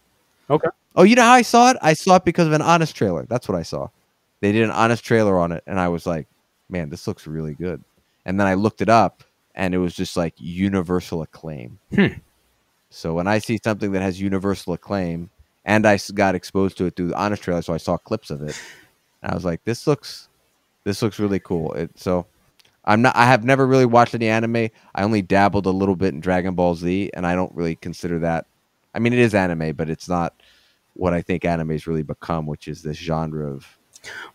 Okay. Oh, you know how I saw it? I saw it because of an Honest trailer. That's what I saw. They did an Honest trailer on it, and I was like, man, this looks really good. And then I looked it up, and it was just like universal acclaim. Hmm. So when I see something that has universal acclaim, and I got exposed to it through the Honest trailer, so I saw clips of it, and I was like, this looks, this looks really cool. It, so I'm not, I have never really watched any anime. I only dabbled a little bit in Dragon Ball Z, and I don't really consider that. I mean, it is anime, but it's not what I think anime's really become, which is this genre of.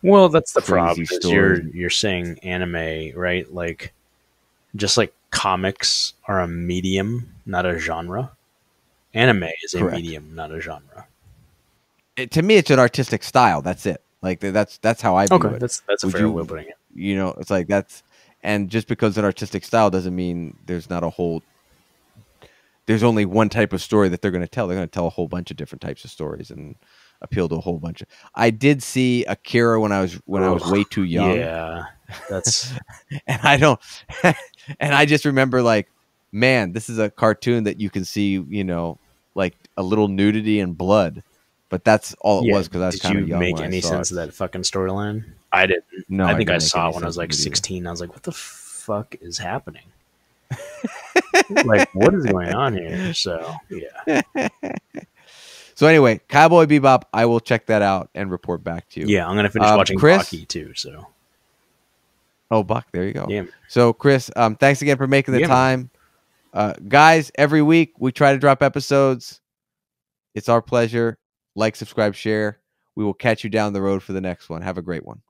Well, that's the problem. You're you're saying anime, right? Like, just like comics are a medium, not a genre. Anime is a Correct. medium, not a genre. It, to me, it's an artistic style. That's it. Like that's that's how I view okay, it. That's that's Would a fair you, way of putting it. You know, it's like that's, and just because an artistic style doesn't mean there's not a whole. There's only one type of story that they're going to tell. They're going to tell a whole bunch of different types of stories and appeal to a whole bunch of. I did see Akira when I was when oh, I was way too young. Yeah, that's and I don't, and I just remember like, man, this is a cartoon that you can see, you know, like a little nudity and blood, but that's all it yeah. was because I was kind of young. Did you make any sense it. of that fucking storyline? I didn't. No, I think I, I saw it when I was like sixteen. I was like, what the fuck is happening? Like, what is going on here? So yeah. So anyway, Cowboy Bebop, I will check that out and report back to you. Yeah, I'm going to finish um, watching Chris, Baki too. So, oh, Buck, there you go. Yeah. So, Chris, um, thanks again for making the yeah. time. Uh, guys, every week we try to drop episodes. It's our pleasure. Like, subscribe, share. We will catch you down the road for the next one. Have a great one.